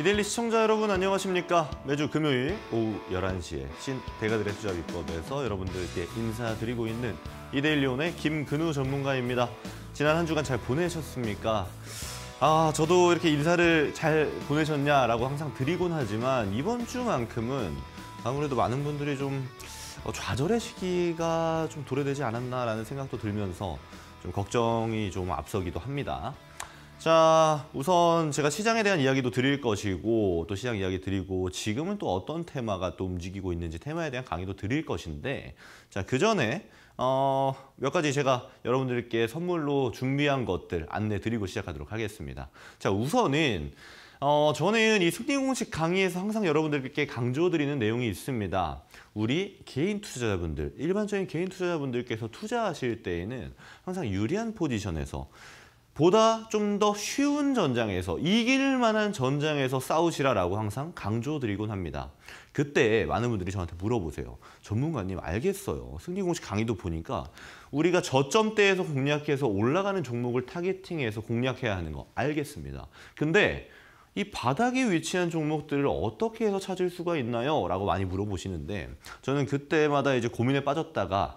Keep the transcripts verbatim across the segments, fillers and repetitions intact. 이데일리 시청자 여러분 안녕하십니까? 매주 금요일 오후 열한 시에 신대가들의 투자 비법에서 여러분들께 인사드리고 있는 이데일리온의 김근우 전문가입니다. 지난 한 주간 잘 보내셨습니까? 아, 저도 이렇게 인사를 잘 보내셨냐라고 항상 드리곤 하지만 이번 주만큼은 아무래도 많은 분들이 좀 좌절의 시기가 좀 도래되지 않았나라는 생각도 들면서 좀 걱정이 좀 앞서기도 합니다. 자, 우선 제가 시장에 대한 이야기도 드릴 것이고 또 시장 이야기 드리고 지금은 또 어떤 테마가 또 움직이고 있는지 테마에 대한 강의도 드릴 것인데, 자, 그 전에 어, 몇 가지 제가 여러분들께 선물로 준비한 것들 안내 드리고 시작하도록 하겠습니다. 자, 우선은 어, 저는 이 승리공식 강의에서 항상 여러분들께 강조드리는 내용이 있습니다. 우리 개인 투자자분들, 일반적인 개인 투자자분들께서 투자하실 때에는 항상 유리한 포지션에서 보다 좀 더 쉬운 전장에서, 이길 만한 전장에서 싸우시라라고 항상 강조드리곤 합니다. 그때 많은 분들이 저한테 물어보세요. 전문가님, 알겠어요. 승리공식 강의도 보니까 우리가 저점대에서 공략해서 올라가는 종목을 타겟팅해서 공략해야 하는 거 알겠습니다. 근데 이 바닥에 위치한 종목들을 어떻게 해서 찾을 수가 있나요? 라고 많이 물어보시는데, 저는 그때마다 이제 고민에 빠졌다가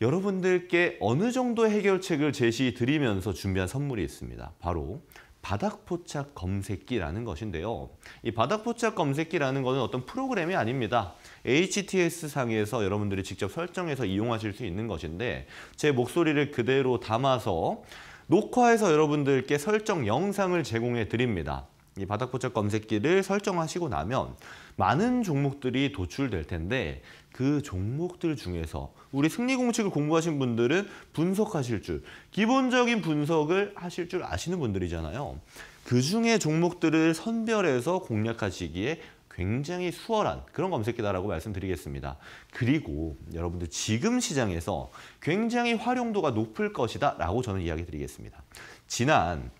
여러분들께 어느 정도의 해결책을 제시드리면서 준비한 선물이 있습니다. 바로 바닥포착 검색기라는 것인데요. 이 바닥포착 검색기라는 것은 어떤 프로그램이 아닙니다. 에이치티에스 상에서 여러분들이 직접 설정해서 이용하실 수 있는 것인데, 제 목소리를 그대로 담아서 녹화해서 여러분들께 설정 영상을 제공해 드립니다. 이 바닥포착 검색기를 설정하시고 나면 많은 종목들이 도출될 텐데, 그 종목들 중에서 우리 승리공식을 공부하신 분들은 분석하실 줄, 기본적인 분석을 하실 줄 아시는 분들이잖아요. 그중에 종목들을 선별해서 공략하시기에 굉장히 수월한 그런 검색기다라고 말씀드리겠습니다. 그리고 여러분들 지금 시장에서 굉장히 활용도가 높을 것이다 라고 저는 이야기 드리겠습니다. 지난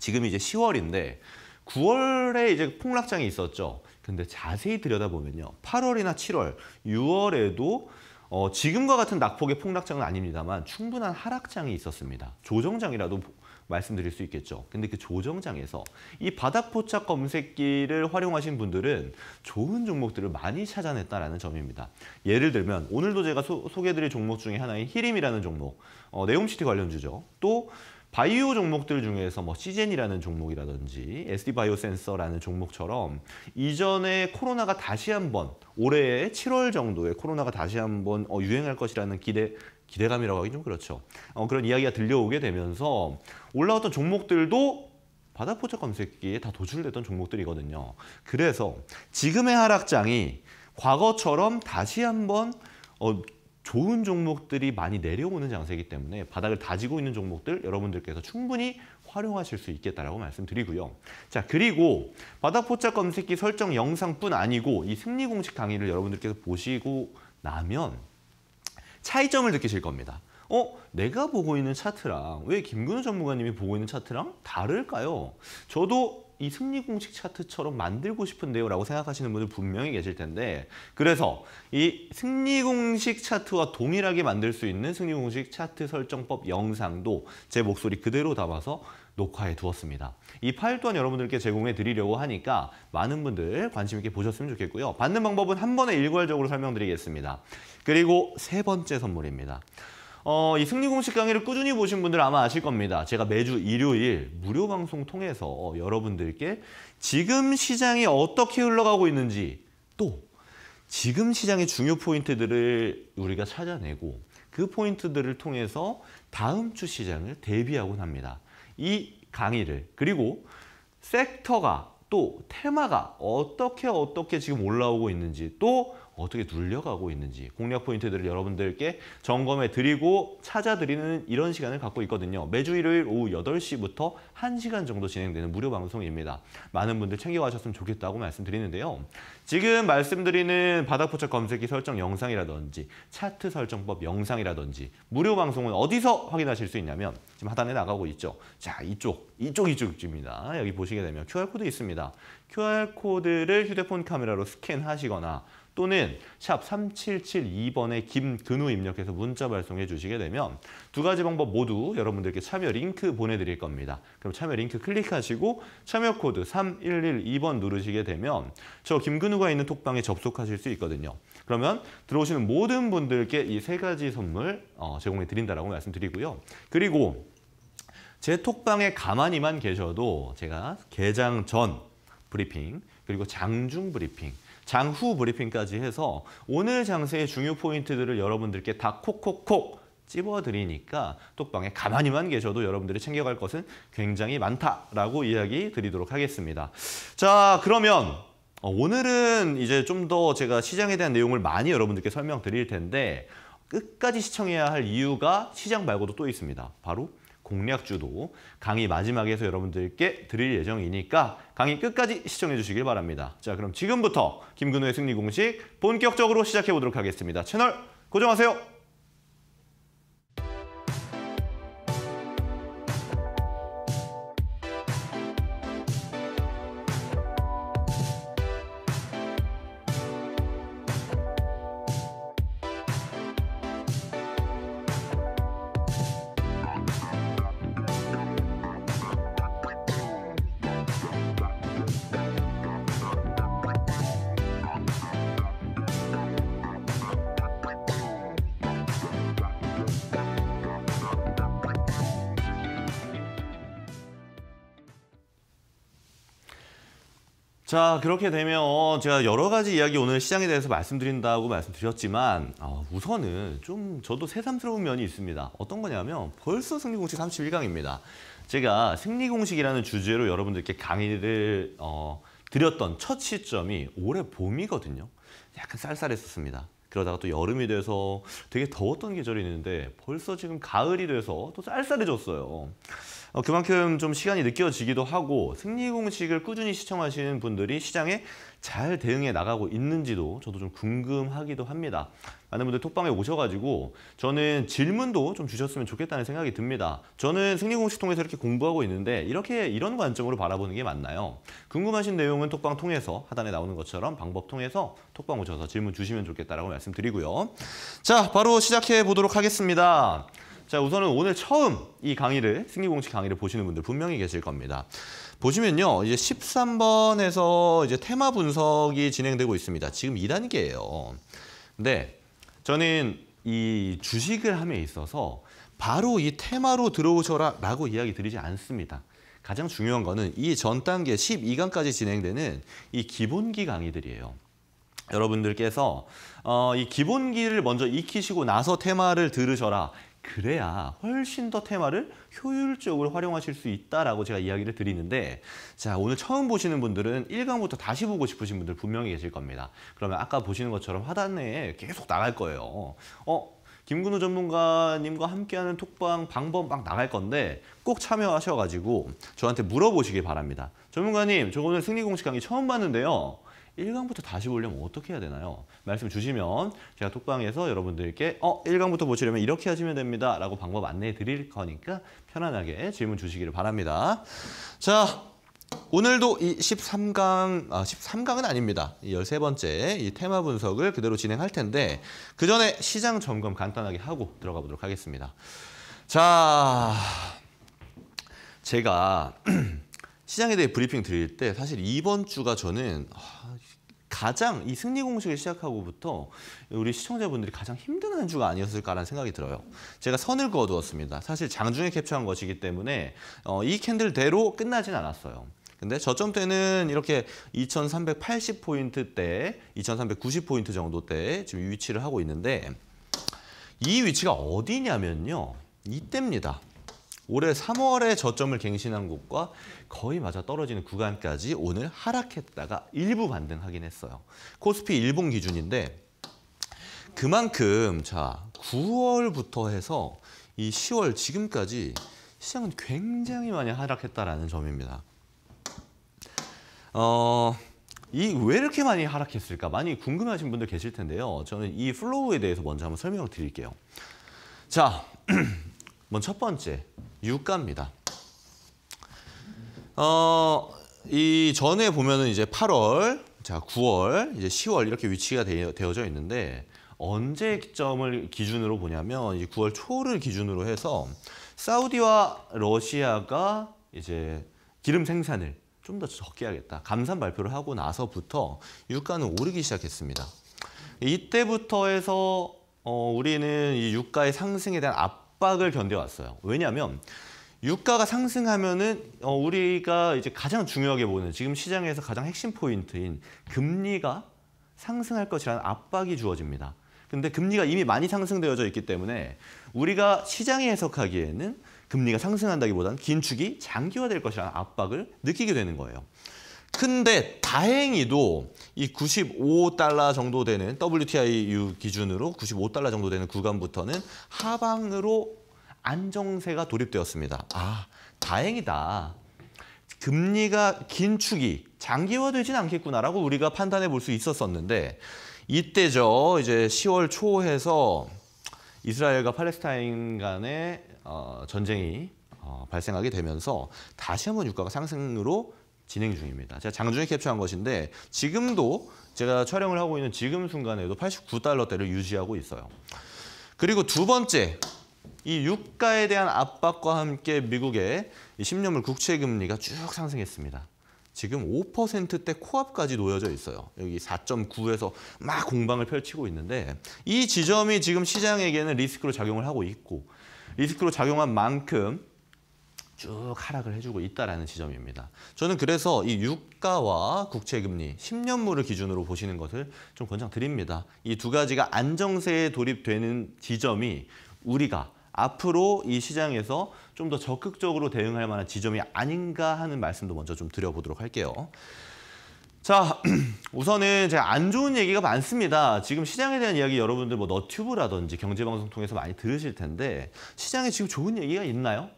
지금 이제 시월인데 구월에 이제 폭락장이 있었죠. 근데 자세히 들여다보면요, 팔월이나 칠월, 유월에도 어, 지금과 같은 낙폭의 폭락장은 아닙니다만 충분한 하락장이 있었습니다. 조정장이라도 말씀드릴 수 있겠죠. 근데 그 조정장에서 이 바닥포착 검색기를 활용하신 분들은 좋은 종목들을 많이 찾아냈다라는 점입니다. 예를 들면 오늘도 제가 소, 소개해드릴 종목 중에 하나인 희림이라는 종목, 어, 네옴시티 관련주죠. 또 바이오 종목들 중에서 뭐 시젠이라는 종목이라든지 에스디 바이오센서라는 종목처럼 이전에 코로나가 다시 한번 올해 칠월 정도에 코로나가 다시 한번 어, 유행할 것이라는 기대, 기대감이라고 하긴 좀 그렇죠. 어, 그런 이야기가 들려오게 되면서 올라왔던 종목들도 바닥포착 검색기에 다 도출됐던 종목들이거든요. 그래서 지금의 하락장이 과거처럼 다시 한번 어, 좋은 종목들이 많이 내려오는 장세이기 때문에 바닥을 다지고 있는 종목들 여러분들께서 충분히 활용하실 수 있겠다라고 말씀드리고요. 자, 그리고 바닥포착 검색기 설정 영상뿐 아니고 이 승리공식 강의를 여러분들께서 보시고 나면 차이점을 느끼실 겁니다. 어? 내가 보고 있는 차트랑 왜 김근우 전문가님이 보고 있는 차트랑 다를까요? 저도 이 승리공식 차트처럼 만들고 싶은데요 라고 생각하시는 분들 분명히 계실 텐데, 그래서 이 승리공식 차트와 동일하게 만들 수 있는 승리공식 차트 설정법 영상도 제 목소리 그대로 담아서 녹화해 두었습니다. 이 파일 또한 여러분들께 제공해 드리려고 하니까 많은 분들 관심 있게 보셨으면 좋겠고요. 받는 방법은 한 번에 일괄적으로 설명드리겠습니다. 그리고 세 번째 선물입니다. 어, 이 승리공식 강의를 꾸준히 보신 분들 아마 아실 겁니다. 제가 매주 일요일 무료 방송 통해서 여러분들께 지금 시장이 어떻게 흘러가고 있는지, 또 지금 시장의 중요 포인트들을 우리가 찾아내고 그 포인트들을 통해서 다음 주 시장을 대비하곤 합니다. 이 강의를, 그리고 섹터가 또 테마가 어떻게 어떻게 지금 올라오고 있는지, 또 어떻게 눌려가고 있는지 공략 포인트들을 여러분들께 점검해 드리고 찾아 드리는 이런 시간을 갖고 있거든요. 매주 일요일 오후 여덟 시부터 한 시간 정도 진행되는 무료 방송입니다. 많은 분들 챙겨가셨으면 좋겠다고 말씀드리는데요. 지금 말씀드리는 바닥포착 검색기 설정 영상이라든지 차트 설정법 영상이라든지 무료 방송은 어디서 확인하실 수 있냐면 지금 하단에 나가고 있죠. 자, 이쪽, 이쪽, 이쪽입니다. 여기 보시게 되면 큐알코드 있습니다. 큐알코드를 휴대폰 카메라로 스캔하시거나 또는 샵 삼칠칠이 번에 김근우 입력해서 문자 발송해 주시게 되면 두 가지 방법 모두 여러분들께 참여 링크 보내드릴 겁니다. 그럼 참여 링크 클릭하시고 참여 코드 삼일일이 번 누르시게 되면 저 김근우가 있는 톡방에 접속하실 수 있거든요. 그러면 들어오시는 모든 분들께 이 세 가지 선물 제공해 드린다라고 말씀드리고요. 그리고 제 톡방에 가만히만 계셔도 제가 개장 전 브리핑, 그리고 장중 브리핑, 장후 브리핑까지 해서 오늘 장세의 중요 포인트들을 여러분들께 다 콕콕콕 찝어드리니까 톡방에 가만히만 계셔도 여러분들이 챙겨갈 것은 굉장히 많다라고 이야기 드리도록 하겠습니다. 자, 그러면 오늘은 이제 좀 더 제가 시장에 대한 내용을 많이 여러분들께 설명드릴 텐데 끝까지 시청해야 할 이유가 시장 말고도 또 있습니다. 바로 공략주도 강의 마지막에서 여러분들께 드릴 예정이니까 강의 끝까지 시청해 주시길 바랍니다. 자, 그럼 지금부터 김근우의 승리 공식 본격적으로 시작해 보도록 하겠습니다. 채널 고정하세요. 자, 그렇게 되면 제가 여러 가지 이야기 오늘 시장에 대해서 말씀드린다고 말씀드렸지만 어, 우선은 좀 저도 새삼스러운 면이 있습니다. 어떤 거냐면 벌써 승리공식 삼십일 강입니다. 제가 승리공식이라는 주제로 여러분들께 강의를 어, 드렸던 첫 시점이 올해 봄이거든요. 약간 쌀쌀했었습니다. 그러다가 또 여름이 돼서 되게 더웠던 계절이 있는데 벌써 지금 가을이 돼서 또 쌀쌀해졌어요. 어, 그만큼 좀 시간이 느껴지기도 하고 승리공식을 꾸준히 시청하시는 분들이 시장에 잘 대응해 나가고 있는지도 저도 좀 궁금하기도 합니다. 많은 분들 톡방에 오셔가지고 저는 질문도 좀 주셨으면 좋겠다는 생각이 듭니다. 저는 승리공식 통해서 이렇게 공부하고 있는데 이렇게 이런 관점으로 바라보는 게 맞나요? 궁금하신 내용은 톡방 통해서 하단에 나오는 것처럼 방법 통해서 톡방 오셔서 질문 주시면 좋겠다라고 말씀드리고요. 자, 바로 시작해 보도록 하겠습니다. 자, 우선은 오늘 처음 이 강의를, 승리공식 강의를 보시는 분들 분명히 계실 겁니다. 보시면요, 이제 십삼 번에서 이제 테마 분석이 진행되고 있습니다. 지금 이 단계예요. 근데 저는 이 주식을 함에 있어서 바로 이 테마로 들어오셔라 라고 이야기 드리지 않습니다. 가장 중요한 거는 이 전 단계 십이 강까지 진행되는 이 기본기 강의들이에요. 여러분들께서 어, 이 기본기를 먼저 익히시고 나서 테마를 들으셔라. 그래야 훨씬 더 테마를 효율적으로 활용하실 수 있다라고 제가 이야기를 드리는데, 자, 오늘 처음 보시는 분들은 일 강부터 다시 보고 싶으신 분들 분명히 계실 겁니다. 그러면 아까 보시는 것처럼 하단에 계속 나갈 거예요. 어, 김근우 전문가님과 함께하는 톡방 방법 막 나갈 건데 꼭 참여하셔가지고 저한테 물어보시길 바랍니다. 전문가님, 저 오늘 승리공식 강의 처음 봤는데요. 일 강부터 다시 보려면 어떻게 해야 되나요? 말씀 주시면 제가 톡방에서 여러분들께 어, 일 강부터 보시려면 이렇게 하시면 됩니다 라고 방법 안내해 드릴 거니까 편안하게 질문 주시기를 바랍니다. 자, 오늘도 이 십삼 강, 아, 십삼 강은 아닙니다. 이 열세 번째 이 테마 분석을 그대로 진행할 텐데 그 전에 시장 점검 간단하게 하고 들어가 보도록 하겠습니다. 자, 제가 시장에 대해 브리핑 드릴 때 사실 이번 주가 저는 가장 이 승리 공식을 시작하고부터 우리 시청자분들이 가장 힘든 한 주가 아니었을까라는 생각이 들어요. 제가 선을 그어두었습니다. 사실 장중에 캡처한 것이기 때문에 어, 이 캔들대로 끝나진 않았어요. 근데 저점대는 이렇게 이천삼백팔십 포인트대, 이천삼백구십 포인트 정도대에 지금 위치를 하고 있는데 이 위치가 어디냐면요. 이때입니다. 올해 삼월에 저점을 갱신한 곳과 거의 맞아떨어지는 구간까지 오늘 하락했다가 일부 반등하긴 했어요. 코스피 일본 기준인데 그만큼 자, 구월부터 해서 이 시월 지금까지 시장은 굉장히 많이 하락했다라는 점입니다. 어... 이 왜 이렇게 많이 하락했을까? 많이 궁금해하신 분들 계실 텐데요. 저는 이 플로우에 대해서 먼저 한번 설명을 드릴게요. 자, 먼저 첫 번째, 유가입니다. 어, 이 전에 보면은 이제 팔월, 자, 구월, 이제 시월 이렇게 위치가 되어져 있는데 언제 기점을 기준으로 보냐면 이제 구월 초를 기준으로 해서 사우디와 러시아가 이제 기름 생산을 좀 더 적게 하겠다. 감산 발표를 하고 나서부터 유가는 오르기 시작했습니다. 이때부터 해서 어, 우리는 이 유가의 상승에 대한 압박을 견뎌왔어요. 왜냐하면 유가가 상승하면은 어, 우리가 이제 가장 중요하게 보는 지금 시장에서 가장 핵심 포인트인 금리가 상승할 것이라는 압박이 주어집니다. 근데 금리가 이미 많이 상승되어져 있기 때문에 우리가 시장에 해석하기에는 금리가 상승한다기보다는 긴축이 장기화될 것이라는 압박을 느끼게 되는 거예요. 근데 다행히도 이 구십오 달러 정도 되는 더블유 티 아이 유 기준으로 구십오 달러 정도 되는 구간부터는 하방으로 안정세가 돌입되었습니다. 아, 다행이다. 금리가 긴축이 장기화되진 않겠구나라고 우리가 판단해 볼 수 있었었는데 이때죠. 이제 시월 초에서 이스라엘과 팔레스타인 간의 어, 전쟁이 어, 발생하게 되면서 다시 한번 유가가 상승으로 진행 중입니다. 제가 장중에 캡처한 것인데 지금도 제가 촬영을 하고 있는 지금 순간에도 팔십구 달러대를 유지하고 있어요. 그리고 두 번째, 이 유가에 대한 압박과 함께 미국의 십 년물 국채 금리가 쭉 상승했습니다. 지금 오 퍼센트대 코앞까지 놓여져 있어요. 여기 사 점 구에서 막 공방을 펼치고 있는데 이 지점이 지금 시장에게는 리스크로 작용을 하고 있고 리스크로 작용한 만큼 쭉 하락을 해주고 있다는 지점입니다. 저는 그래서 이 유가와 국채금리, 십 년물을 기준으로 보시는 것을 좀 권장드립니다. 이 두 가지가 안정세에 돌입되는 지점이 우리가 앞으로 이 시장에서 좀 더 적극적으로 대응할 만한 지점이 아닌가 하는 말씀도 먼저 좀 드려보도록 할게요. 자, 우선은 제가 안 좋은 얘기가 많습니다. 지금 시장에 대한 이야기 여러분들 뭐 너튜브라든지 경제방송 통해서 많이 들으실 텐데 시장에 지금 좋은 얘기가 있나요?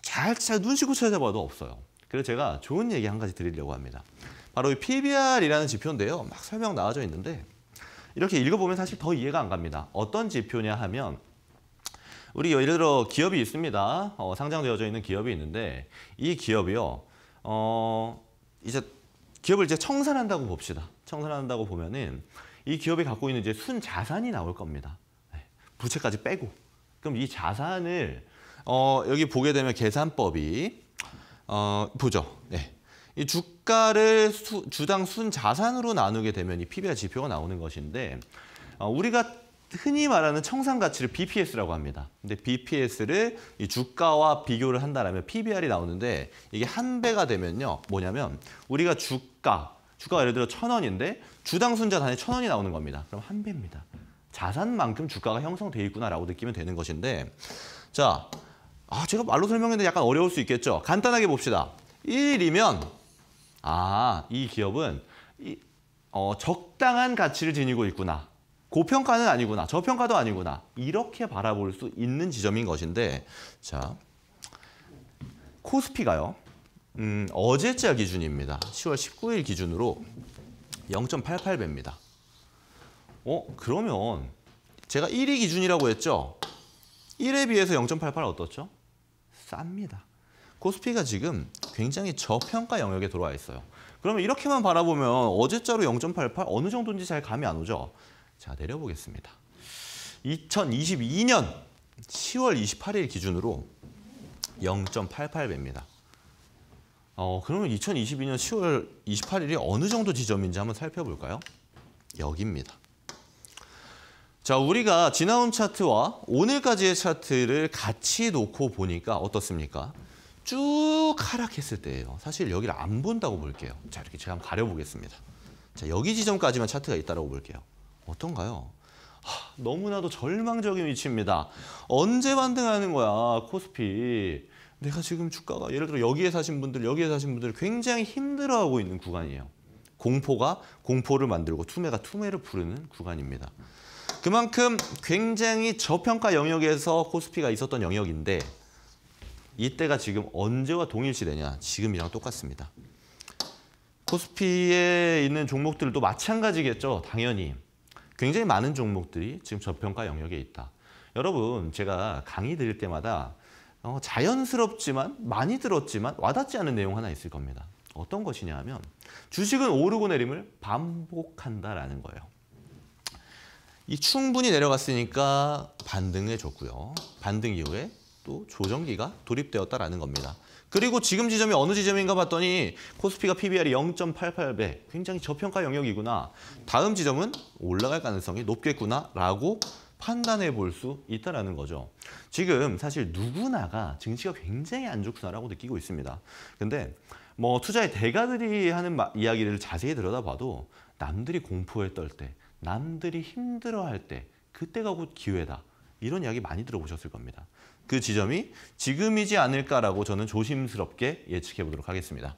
잘, 잘 눈 씻고 찾아봐도 없어요. 그래서 제가 좋은 얘기 한 가지 드리려고 합니다. 바로 이 피 비 알이라는 지표인데요. 막 설명 나와져 있는데 이렇게 읽어보면 사실 더 이해가 안 갑니다. 어떤 지표냐 하면 우리 예를 들어 기업이 있습니다. 어, 상장되어져 있는 기업이 있는데 이 기업이요. 어, 이제 기업을 이제 청산한다고 봅시다. 청산한다고 보면은 이 기업이 갖고 있는 이제 순 자산이 나올 겁니다. 네. 부채까지 빼고. 그럼 이 자산을 어, 여기 보게 되면 계산법이 어, 보죠. 네. 이 주가를 수, 주당 순 자산으로 나누게 되면 이 피 비 알 지표가 나오는 것인데 어, 우리가 흔히 말하는 청산 가치를 비 피 에스라고 합니다. 근데 비 피 에스를 이 주가와 비교를 한다라면 피 비 알이 나오는데 이게 한 배가 되면요. 뭐냐면 우리가 주가, 주가가 예를 들어 천 원인데 주당 순자산에 천 원이 나오는 겁니다. 그럼 한 배입니다. 자산만큼 주가가 형성돼 있구나라고 느끼면 되는 것인데 자, 아, 제가 말로 설명했는데 약간 어려울 수 있겠죠. 간단하게 봅시다. 일이면 아, 이 기업은 이, 어, 적당한 가치를 지니고 있구나. 고평가는 아니구나, 저평가도 아니구나 이렇게 바라볼 수 있는 지점인 것인데 자, 코스피가요. 음, 어제자 기준입니다. 시월 십구일 기준으로 영 점 팔팔배입니다. 어? 그러면 제가 일위 기준이라고 했죠? 일에 비해서 영 점 팔팔 어떻죠? 쌉니다. 코스피가 지금 굉장히 저평가 영역에 들어와 있어요. 그러면 이렇게만 바라보면 어제자로 영 점 팔팔 어느 정도인지 잘 감이 안 오죠? 자, 내려보겠습니다. 이천이십이년 시월 이십팔일 기준으로 영 점 팔팔배입니다. 어, 그러면 이천이십이년 시월 이십팔일이 어느 정도 지점인지 한번 살펴볼까요? 여기입니다. 자, 우리가 지나온 차트와 오늘까지의 차트를 같이 놓고 보니까 어떻습니까? 쭉 하락했을 때예요. 사실 여기를 안 본다고 볼게요. 자, 이렇게 제가 한번 가려보겠습니다. 자, 여기 지점까지만 차트가 있다고 볼게요. 어떤가요? 하, 너무나도 절망적인 위치입니다. 언제 반등하는 거야, 코스피. 내가 지금 주가가 예를 들어 여기에 사신 분들, 여기에 사신 분들 굉장히 힘들어하고 있는 구간이에요. 공포가 공포를 만들고 투매가 투매를 부르는 구간입니다. 그만큼 굉장히 저평가 영역에서 코스피가 있었던 영역인데 이때가 지금 언제와 동일시되냐? 지금이랑 똑같습니다. 코스피에 있는 종목들도 마찬가지겠죠, 당연히. 굉장히 많은 종목들이 지금 저평가 영역에 있다. 여러분, 제가 강의 드릴 때마다 어, 자연스럽지만 많이 들었지만 와닿지 않은 내용 하나 있을 겁니다. 어떤 것이냐 하면 주식은 오르고 내림을 반복한다라는 거예요. 이 충분히 내려갔으니까 반등해 줬고요. 반등 이후에 또 조정기가 돌입되었다라는 겁니다. 그리고 지금 지점이 어느 지점인가 봤더니 코스피가 피비알이 영 점 팔팔 배, 굉장히 저평가 영역이구나. 다음 지점은 올라갈 가능성이 높겠구나라고 판단해 볼 수 있다라는 거죠. 지금 사실 누구나가 증시가 굉장히 안 좋구나라고 느끼고 있습니다. 근데 뭐 투자의 대가들이 하는 이야기를 자세히 들여다봐도 남들이 공포에 떨 때, 남들이 힘들어할 때 그때가 곧 기회다. 이런 이야기 많이 들어보셨을 겁니다. 그 지점이 지금이지 않을까라고 저는 조심스럽게 예측해 보도록 하겠습니다.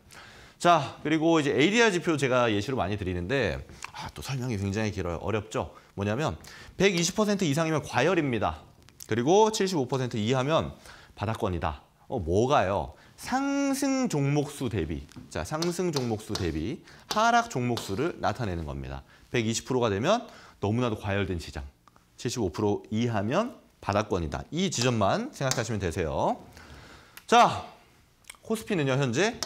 자, 그리고 이제 에이디알 지표 제가 예시로 많이 드리는데 아, 또 설명이 굉장히 길어요. 어렵죠? 뭐냐면 백이십 퍼센트 이상이면 과열입니다. 그리고 칠십오 퍼센트 이하면 바닥권이다. 어, 뭐가요? 상승 종목수 대비, 자 상승 종목수 대비 하락 종목수를 나타내는 겁니다. 백이십 퍼센트가 되면 너무나도 과열된 시장, 칠십오 퍼센트 이하면 바닥권이다. 이 지점만 생각하시면 되세요. 자, 코스피는요 현재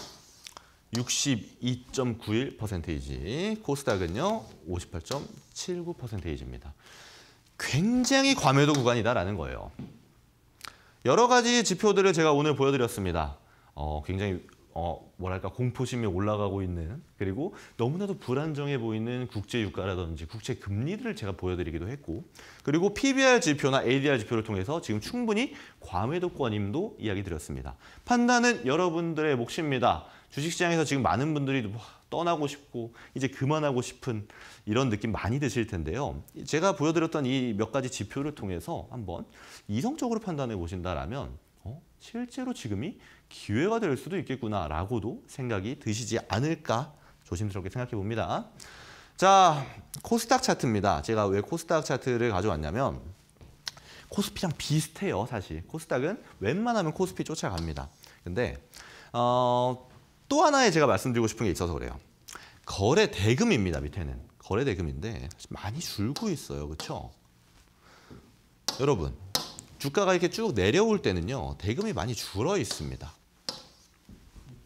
육십이 점 구일 퍼센트이지, 코스닥은요 오십팔 점 칠구 퍼센트입니다. 굉장히 과매도 구간이다라는 거예요. 여러 가지 지표들을 제가 오늘 보여드렸습니다. 어, 굉장히 어, 뭐랄까 공포심이 올라가고 있는, 그리고 너무나도 불안정해 보이는 국제유가라든지 국제금리들을 제가 보여드리기도 했고, 그리고 피비알 지표나 에이디알 지표를 통해서 지금 충분히 과매도권임도 이야기 드렸습니다. 판단은 여러분들의 몫입니다. 주식시장에서 지금 많은 분들이 떠나고 싶고 이제 그만하고 싶은 이런 느낌 많이 드실 텐데요. 제가 보여드렸던 이 몇 가지 지표를 통해서 한번 이성적으로 판단해 보신다라면 어? 실제로 지금이 기회가 될 수도 있겠구나라고도 생각이 드시지 않을까 조심스럽게 생각해 봅니다. 자, 코스닥 차트입니다. 제가 왜 코스닥 차트를 가져왔냐면 코스피랑 비슷해요. 사실 코스닥은 웬만하면 코스피 쫓아갑니다. 근데 어, 또 하나의 제가 말씀드리고 싶은 게 있어서 그래요. 거래 대금입니다. 밑에는 거래 대금인데 많이 줄고 있어요. 그렇죠? 여러분, 주가가 이렇게 쭉 내려올 때는요 대금이 많이 줄어 있습니다.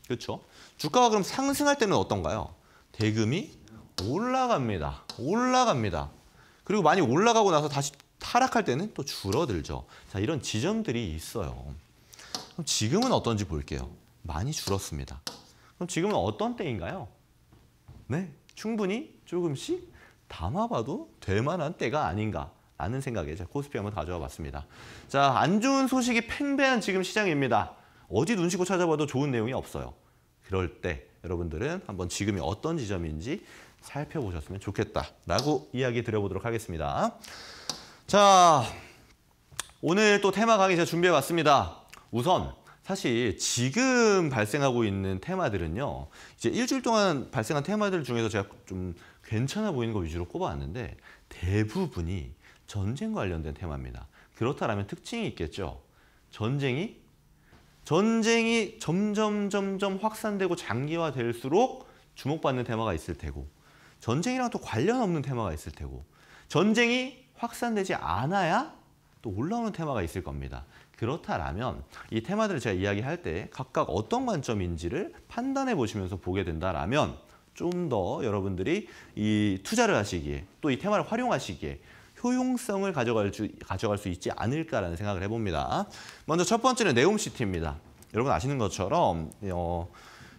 그렇죠? 주가가 그럼 상승할 때는 어떤가요? 대금이 올라갑니다. 올라갑니다. 그리고 많이 올라가고 나서 다시 하락할 때는 또 줄어들죠. 자, 이런 지점들이 있어요. 그럼 지금은 어떤지 볼게요. 많이 줄었습니다. 그럼 지금은 어떤 때인가요? 네, 충분히 조금씩 담아봐도 될 만한 때가 아닌가 라는 생각에 제가 코스피 한번 가져와 봤습니다. 자, 안 좋은 소식이 팽배한 지금 시장입니다. 어디 눈 씻고 찾아봐도 좋은 내용이 없어요. 그럴 때 여러분들은 한번 지금이 어떤 지점인지 살펴보셨으면 좋겠다라고 이야기 드려보도록 하겠습니다. 자, 오늘 또 테마 강의 제가 준비해 봤습니다. 우선 사실 지금 발생하고 있는 테마들은요, 이제 일주일 동안 발생한 테마들 중에서 제가 좀 괜찮아 보이는 거 위주로 꼽아왔는데 대부분이 전쟁 관련된 테마입니다. 그렇다면 특징이 있겠죠. 전쟁이 전쟁이 점점 점점 확산되고 장기화될수록 주목받는 테마가 있을 테고, 전쟁이랑 또 관련 없는 테마가 있을 테고, 전쟁이 확산되지 않아야 또 올라오는 테마가 있을 겁니다. 그렇다면 이 테마들을 제가 이야기할 때 각각 어떤 관점인지를 판단해 보시면서 보게 된다라면 좀 더 여러분들이 이 투자를 하시기에, 또 이 테마를 활용하시기에 효용성을 가져갈 수, 가져갈 수 있지 않을까라는 생각을 해봅니다. 먼저 첫 번째는 네옴시티입니다. 여러분 아시는 것처럼 어,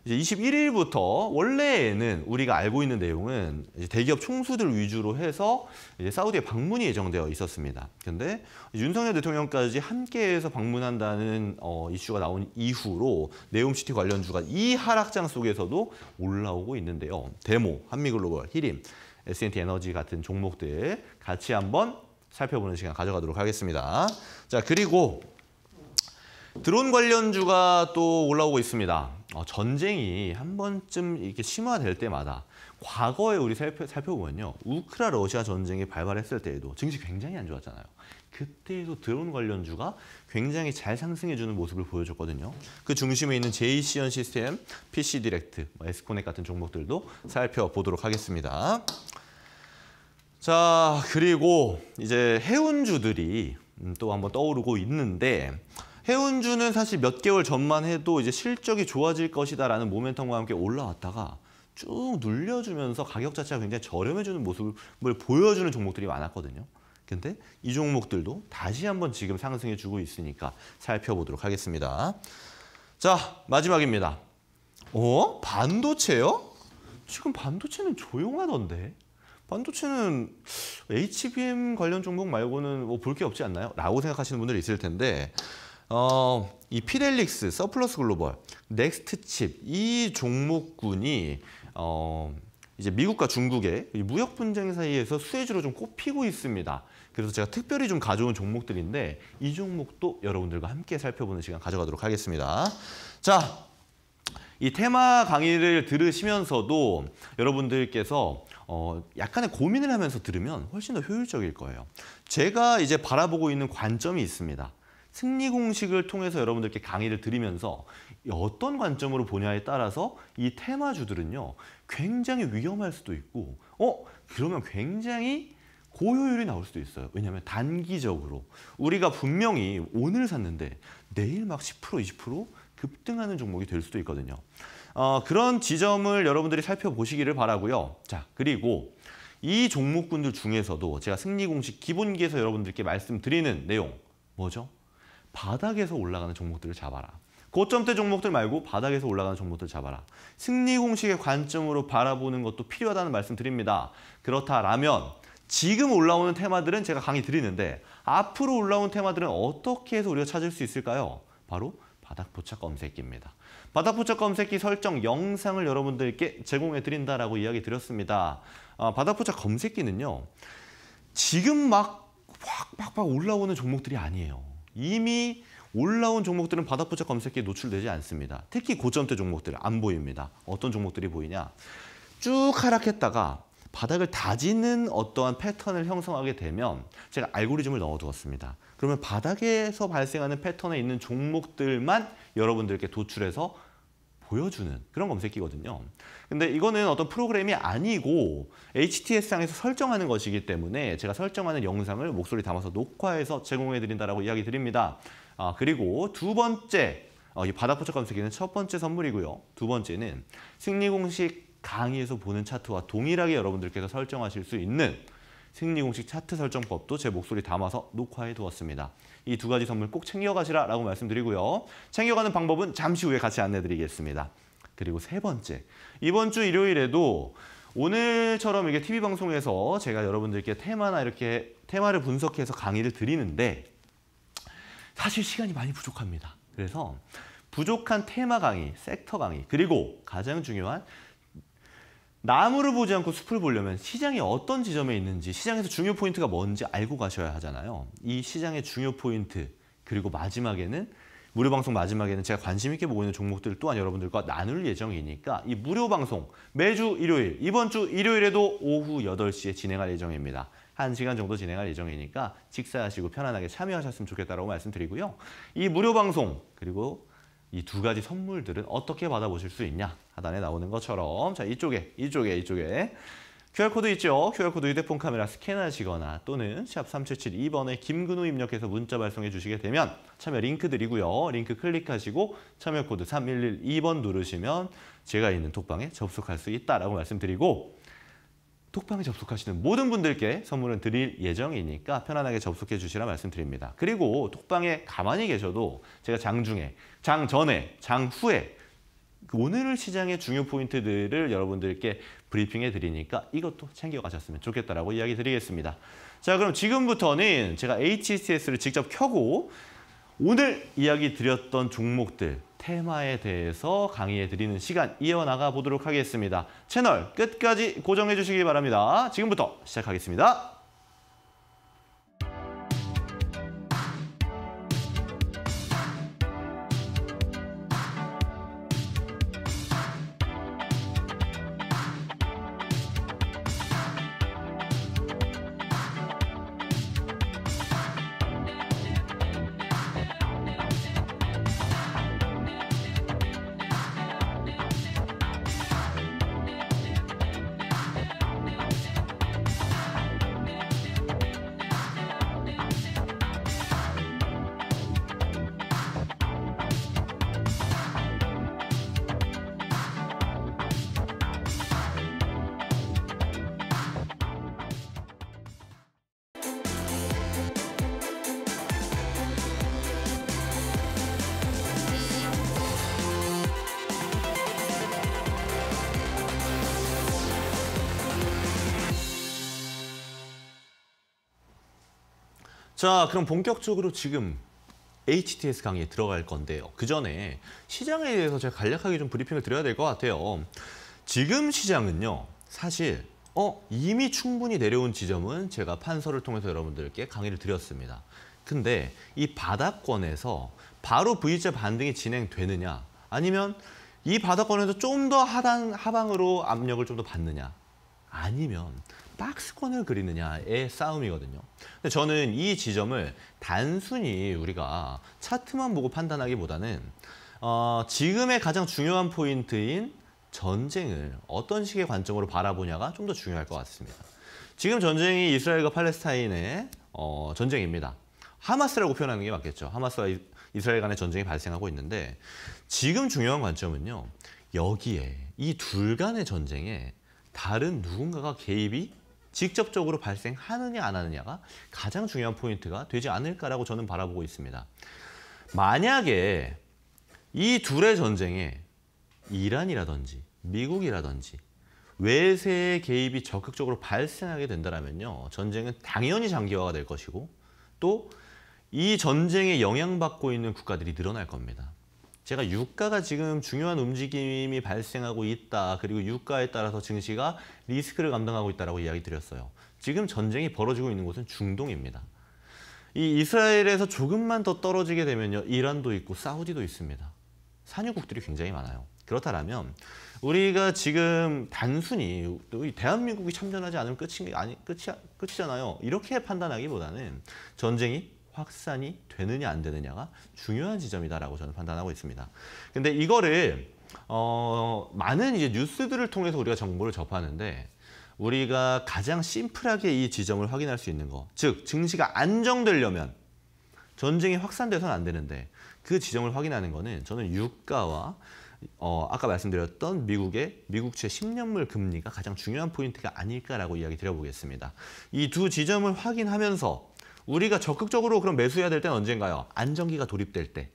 이제 이십일 일부터 원래는 우리가 알고 있는 내용은 이제 대기업 총수들 위주로 해서 이제 사우디에 방문이 예정되어 있었습니다. 근데 윤석열 대통령까지 함께해서 방문한다는 어, 이슈가 나온 이후로 네옴시티 관련주가 이 하락장 속에서도 올라오고 있는데요. 데모, 한미글로벌, 희림, 에스엔티에너지 같은 종목들 같이 한번 살펴보는 시간 가져가도록 하겠습니다. 자, 그리고 드론 관련주가 또 올라오고 있습니다. 어, 전쟁이 한 번쯤 이렇게 심화될 때마다 과거에 우리 살펴, 살펴보면요. 우크라 러시아 전쟁이 발발했을 때에도 증시 굉장히 안 좋았잖아요. 그때에도 드론 관련주가 굉장히 잘 상승해주는 모습을 보여줬거든요. 그 중심에 있는 제이씨엔시스템, 피씨디렉트, 에스코넥 같은 종목들도 살펴보도록 하겠습니다. 자, 그리고 이제 해운주들이 또 한번 떠오르고 있는데, 해운주는 사실 몇 개월 전만 해도 이제 실적이 좋아질 것이다라는 모멘텀과 함께 올라왔다가 쭉 눌려주면서 가격 자체가 굉장히 저렴해지는 모습을 보여주는 종목들이 많았거든요. 근데 이 종목들도 다시 한번 지금 상승해주고 있으니까 살펴보도록 하겠습니다. 자, 마지막입니다. 어? 반도체요? 지금 반도체는 조용하던데? 반도체는 에이치비엠 관련 종목 말고는 뭐 볼 게 없지 않나요? 라고 생각하시는 분들이 있을 텐데 어, 이 피델릭스, 서플러스글로벌, 넥스트칩 이 종목군이 어, 이제 미국과 중국의 무역 분쟁 사이에서 수혜주로 좀 꼽히고 있습니다. 그래서 제가 특별히 좀 가져온 종목들인데 이 종목도 여러분들과 함께 살펴보는 시간 가져가도록 하겠습니다. 자, 이 테마 강의를 들으시면서도 여러분들께서 어, 약간의 고민을 하면서 들으면 훨씬 더 효율적일 거예요. 제가 이제 바라보고 있는 관점이 있습니다. 승리 공식을 통해서 여러분들께 강의를 드리면서 어떤 관점으로 보냐에 따라서 이 테마주들은요, 굉장히 위험할 수도 있고 어? 그러면 굉장히 고효율이 나올 수도 있어요. 왜냐하면 단기적으로 우리가 분명히 오늘 샀는데 내일 막 십 퍼센트 이십 퍼센트 급등하는 종목이 될 수도 있거든요. 어, 그런 지점을 여러분들이 살펴보시기를 바라고요. 자, 그리고 이 종목군들 중에서도 제가 승리 공식 기본기에서 여러분들께 말씀드리는 내용 뭐죠? 바닥에서 올라가는 종목들을 잡아라. 고점대 종목들 말고 바닥에서 올라가는 종목들 잡아라. 승리 공식의 관점으로 바라보는 것도 필요하다는 말씀 드립니다. 그렇다라면 지금 올라오는 테마들은 제가 강의 드리는데 앞으로 올라온 테마들은 어떻게 해서 우리가 찾을 수 있을까요? 바로 바닥포착 검색기입니다. 바닥포착 검색기 설정 영상을 여러분들께 제공해드린다라고 이야기 드렸습니다. 아, 바닥포착 검색기는요. 지금 막 확, 막, 막 올라오는 종목들이 아니에요. 이미 올라온 종목들은 바닥포착 검색기에 노출되지 않습니다. 특히 고점대 종목들 안 보입니다. 어떤 종목들이 보이냐. 쭉 하락했다가 바닥을 다지는 어떠한 패턴을 형성하게 되면 제가 알고리즘을 넣어두었습니다. 그러면 바닥에서 발생하는 패턴에 있는 종목들만 여러분들께 도출해서 보여주는 그런 검색기거든요. 근데 이거는 어떤 프로그램이 아니고 에이치티에스상에서 설정하는 것이기 때문에 제가 설정하는 영상을 목소리 담아서 녹화해서 제공해드린다라고 이야기 드립니다. 아, 그리고 두 번째, 어, 이 바닥포착 검색기는 첫 번째 선물이고요. 두 번째는 승리공식 강의에서 보는 차트와 동일하게 여러분들께서 설정하실 수 있는 승리공식 차트 설정법도 제 목소리 담아서 녹화해 두었습니다. 이 두 가지 선물 꼭 챙겨가시라 라고 말씀드리고요. 챙겨가는 방법은 잠시 후에 같이 안내드리겠습니다. 그리고 세 번째, 이번 주 일요일에도 오늘처럼 이게 티비 방송에서 제가 여러분들께 테마나 이렇게 테마를 분석해서 강의를 드리는데 사실 시간이 많이 부족합니다. 그래서 부족한 테마 강의, 섹터 강의, 그리고 가장 중요한 나무를 보지 않고 숲을 보려면 시장이 어떤 지점에 있는지, 시장에서 중요 포인트가 뭔지 알고 가셔야 하잖아요. 이 시장의 중요 포인트, 그리고 마지막에는 무료 방송 마지막에는 제가 관심 있게 보고 있는 종목들 또한 여러분들과 나눌 예정이니까 이 무료 방송 매주 일요일, 이번 주 일요일에도 오후 여덟 시에 진행할 예정입니다. 한 시간 정도 진행할 예정이니까 식사하시고 편안하게 참여하셨으면 좋겠다라고 말씀드리고요. 이 무료 방송, 그리고 이 두 가지 선물들은 어떻게 받아보실 수 있냐? 하단에 나오는 것처럼 자, 이쪽에, 이쪽에, 이쪽에 큐알코드 있죠? 큐알코드 휴대폰 카메라 스캔하시거나 또는 샵 삼칠칠이 번에 김근우 입력해서 문자 발송해 주시게 되면 참여 링크 드리고요. 링크 클릭하시고 참여 코드 삼일일이 번 누르시면 제가 있는 톡방에 접속할 수 있다라고 말씀드리고 톡방에 접속하시는 모든 분들께 선물은 드릴 예정이니까 편안하게 접속해 주시라 말씀드립니다. 그리고 톡방에 가만히 계셔도 제가 장중에, 장전에, 장후에 오늘 시장의 중요 포인트들을 여러분들께 브리핑해 드리니까 이것도 챙겨가셨으면 좋겠다라고 이야기 드리겠습니다. 자, 그럼 지금부터는 제가 에이치티에스를 직접 켜고 오늘 이야기 드렸던 종목들, 테마에 대해서 강의해 드리는 시간 이어나가 보도록 하겠습니다. 채널 끝까지 고정해 주시기 바랍니다. 지금부터 시작하겠습니다. 자, 그럼 본격적으로 지금 에이치티에스 강의에 들어갈 건데요. 그 전에 시장에 대해서 제가 간략하게 좀 브리핑을 드려야 될 것 같아요. 지금 시장은요, 사실 어, 이미 충분히 내려온 지점은 제가 판서를 통해서 여러분들께 강의를 드렸습니다. 근데 이 바닥권에서 바로 V자 반등이 진행되느냐, 아니면 이 바닥권에서 좀 더 하단 하방으로 압력을 좀 더 받느냐, 아니면 박스권을 그리느냐의 싸움이거든요. 근데 저는 이 지점을 단순히 우리가 차트만 보고 판단하기보다는 어, 지금의 가장 중요한 포인트인 전쟁을 어떤 식의 관점으로 바라보냐가 좀 더 중요할 것 같습니다. 지금 전쟁이 이스라엘과 팔레스타인의 어, 전쟁입니다. 하마스라고 표현하는 게 맞겠죠. 하마스와 이스라엘 간의 전쟁이 발생하고 있는데, 지금 중요한 관점은요, 여기에 이 둘 간의 전쟁에 다른 누군가가 개입이 직접적으로 발생하느냐 안 하느냐가 가장 중요한 포인트가 되지 않을까라고 저는 바라보고 있습니다. 만약에 이 둘의 전쟁에 이란이라든지 미국이라든지 외세의 개입이 적극적으로 발생하게 된다면요, 전쟁은 당연히 장기화가 될 것이고, 또 이 전쟁에 영향받고 있는 국가들이 늘어날 겁니다. 제가 유가가 지금 중요한 움직임이 발생하고 있다, 그리고 유가에 따라서 증시가 리스크를 감당하고 있다라고 이야기 드렸어요. 지금 전쟁이 벌어지고 있는 곳은 중동입니다. 이 이스라엘에서 조금만 더 떨어지게 되면요, 이란도 있고 사우디도 있습니다. 산유국들이 굉장히 많아요. 그렇다면 우리가 지금 단순히 대한민국이 참전하지 않으면 끝인 게 아니 끝이 끝이잖아요. 이렇게 판단하기보다는 전쟁이 확산이 되느냐 안 되느냐가 중요한 지점이다라고 저는 판단하고 있습니다. 근데 이거를 어, 많은 이제 뉴스들을 통해서 우리가 정보를 접하는데, 우리가 가장 심플하게 이 지점을 확인할 수 있는 거, 즉 증시가 안정되려면 전쟁이 확산돼서는 안 되는데 그 지점을 확인하는 거는, 저는 유가와 어, 아까 말씀드렸던 미국의 미국채 십 년물 금리가 가장 중요한 포인트가 아닐까라고 이야기 드려보겠습니다. 이 두 지점을 확인하면서 우리가 적극적으로 그럼 매수해야 될 때는 언젠가요? 안정기가 돌입될 때.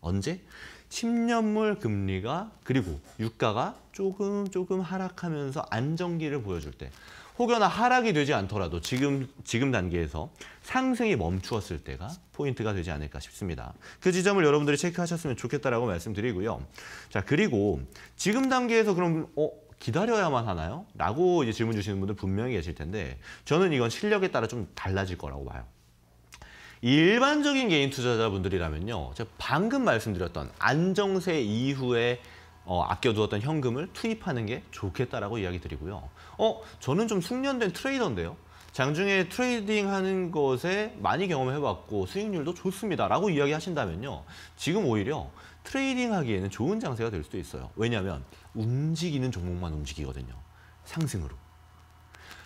언제? 십 년물 금리가, 그리고 유가가 조금 조금 하락하면서 안정기를 보여줄 때, 혹여나 하락이 되지 않더라도 지금 지금 단계에서 상승이 멈추었을 때가 포인트가 되지 않을까 싶습니다. 그 지점을 여러분들이 체크하셨으면 좋겠다라고 말씀드리고요. 자, 그리고 지금 단계에서 그럼 어, 기다려야만 하나요? 라고 이제 질문 주시는 분들 분명히 계실 텐데, 저는 이건 실력에 따라 좀 달라질 거라고 봐요. 일반적인 개인 투자자분들이라면요, 제가 방금 말씀드렸던 안정세 이후에 어, 아껴두었던 현금을 투입하는 게 좋겠다라고 이야기 드리고요. 어, 저는 좀 숙련된 트레이더인데요, 장중에 트레이딩하는 것에 많이 경험해봤고 수익률도 좋습니다라고 이야기하신다면요, 지금 오히려 트레이딩하기에는 좋은 장세가 될 수도 있어요. 왜냐하면 움직이는 종목만 움직이거든요. 상승으로.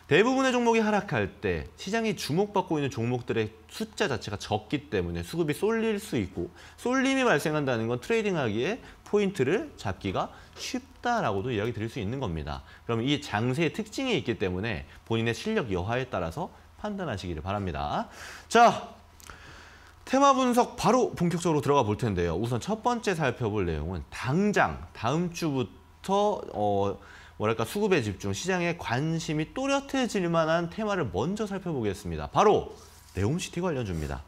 대부분의 종목이 하락할 때 시장이 주목받고 있는 종목들의 숫자 자체가 적기 때문에 수급이 쏠릴 수 있고, 쏠림이 발생한다는 건 트레이딩하기에 포인트를 잡기가 쉽다라고도 이야기 드릴 수 있는 겁니다. 그럼 이 장세의 특징이 있기 때문에 본인의 실력 여하에 따라서 판단하시기를 바랍니다. 자, 테마 분석 바로 본격적으로 들어가 볼 텐데요. 우선 첫 번째 살펴볼 내용은 당장 다음 주부터 어. 뭐랄까, 수급에 집중, 시장에 관심이 또렷해질 만한 테마를 먼저 살펴보겠습니다. 바로 네옴시티 관련주입니다.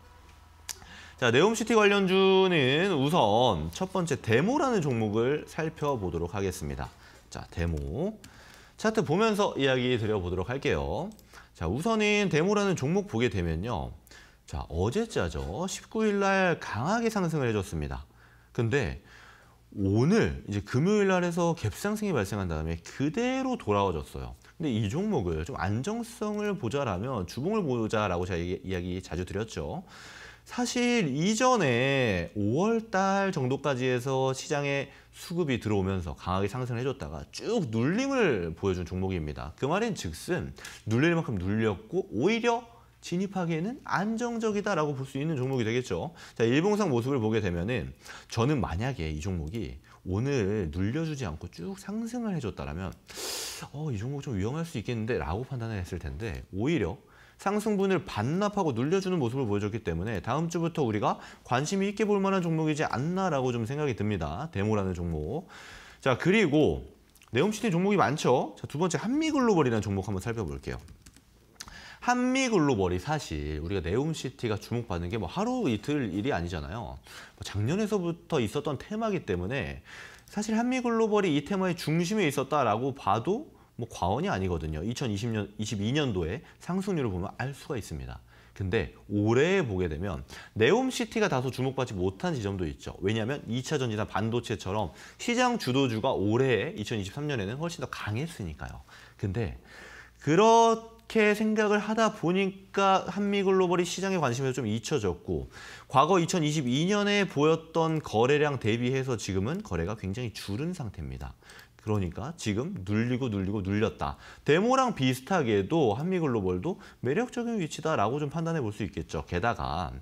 자, 네옴시티 관련주는 우선 첫 번째 데모라는 종목을 살펴보도록 하겠습니다. 자, 데모 차트 보면서 이야기 드려보도록 할게요. 자, 우선은 데모라는 종목 보게 되면요, 자, 어제자죠. 십구 일 날 강하게 상승을 해줬습니다. 근데 오늘 이제 금요일 날에서 갭상승이 발생한 다음에 그대로 돌아와줬어요. 근데 이 종목을 좀 안정성을 보자라면 주봉을 보자라고 제가 이야기 자주 드렸죠. 사실 이전에 오월 달 정도까지 해서 시장에 수급이 들어오면서 강하게 상승을 해줬다가 쭉 눌림을 보여준 종목입니다. 그 말인 즉슨 눌릴 만큼 눌렸고 오히려 진입하기에는 안정적이다라고 볼 수 있는 종목이 되겠죠. 자, 일봉상 모습을 보게 되면은, 저는 만약에 이 종목이 오늘 눌려주지 않고 쭉 상승을 해줬다라면 어, 이 종목 좀 위험할 수 있겠는데 라고 판단을 했을 텐데, 오히려 상승분을 반납하고 눌려주는 모습을 보여줬기 때문에 다음 주부터 우리가 관심이 있게 볼 만한 종목이지 않나라고 좀 생각이 듭니다. 데모라는 종목. 자, 그리고 네옴시티 종목이 많죠. 자, 두 번째 한미글로벌이라는 종목 한번 살펴볼게요. 한미글로벌이 사실 우리가 네옴시티가 주목받는 게 뭐 하루 이틀 일이 아니잖아요. 뭐 작년에서부터 있었던 테마이기 때문에 사실 한미글로벌이 이 테마의 중심에 있었다라고 봐도 뭐 과언이 아니거든요. 이천이십 년, 이십이 년도에 상승률을 보면 알 수가 있습니다. 근데 올해 보게 되면 네옴시티가 다소 주목받지 못한 지점도 있죠. 왜냐하면 이 차 전지나 반도체처럼 시장 주도주가 올해 이천이십삼 년에는 훨씬 더 강했으니까요. 근데 그렇게 생각을 하다 보니까 한미글로벌이 시장의 관심에서 좀 잊혀졌고 과거 이천이십이 년에 보였던 거래량 대비해서 지금은 거래가 굉장히 줄은 상태입니다. 그러니까 지금 눌리고 눌리고 눌렸다. 데모랑 비슷하게도 한미글로벌도 매력적인 위치다라고 좀 판단해 볼 수 있겠죠. 게다가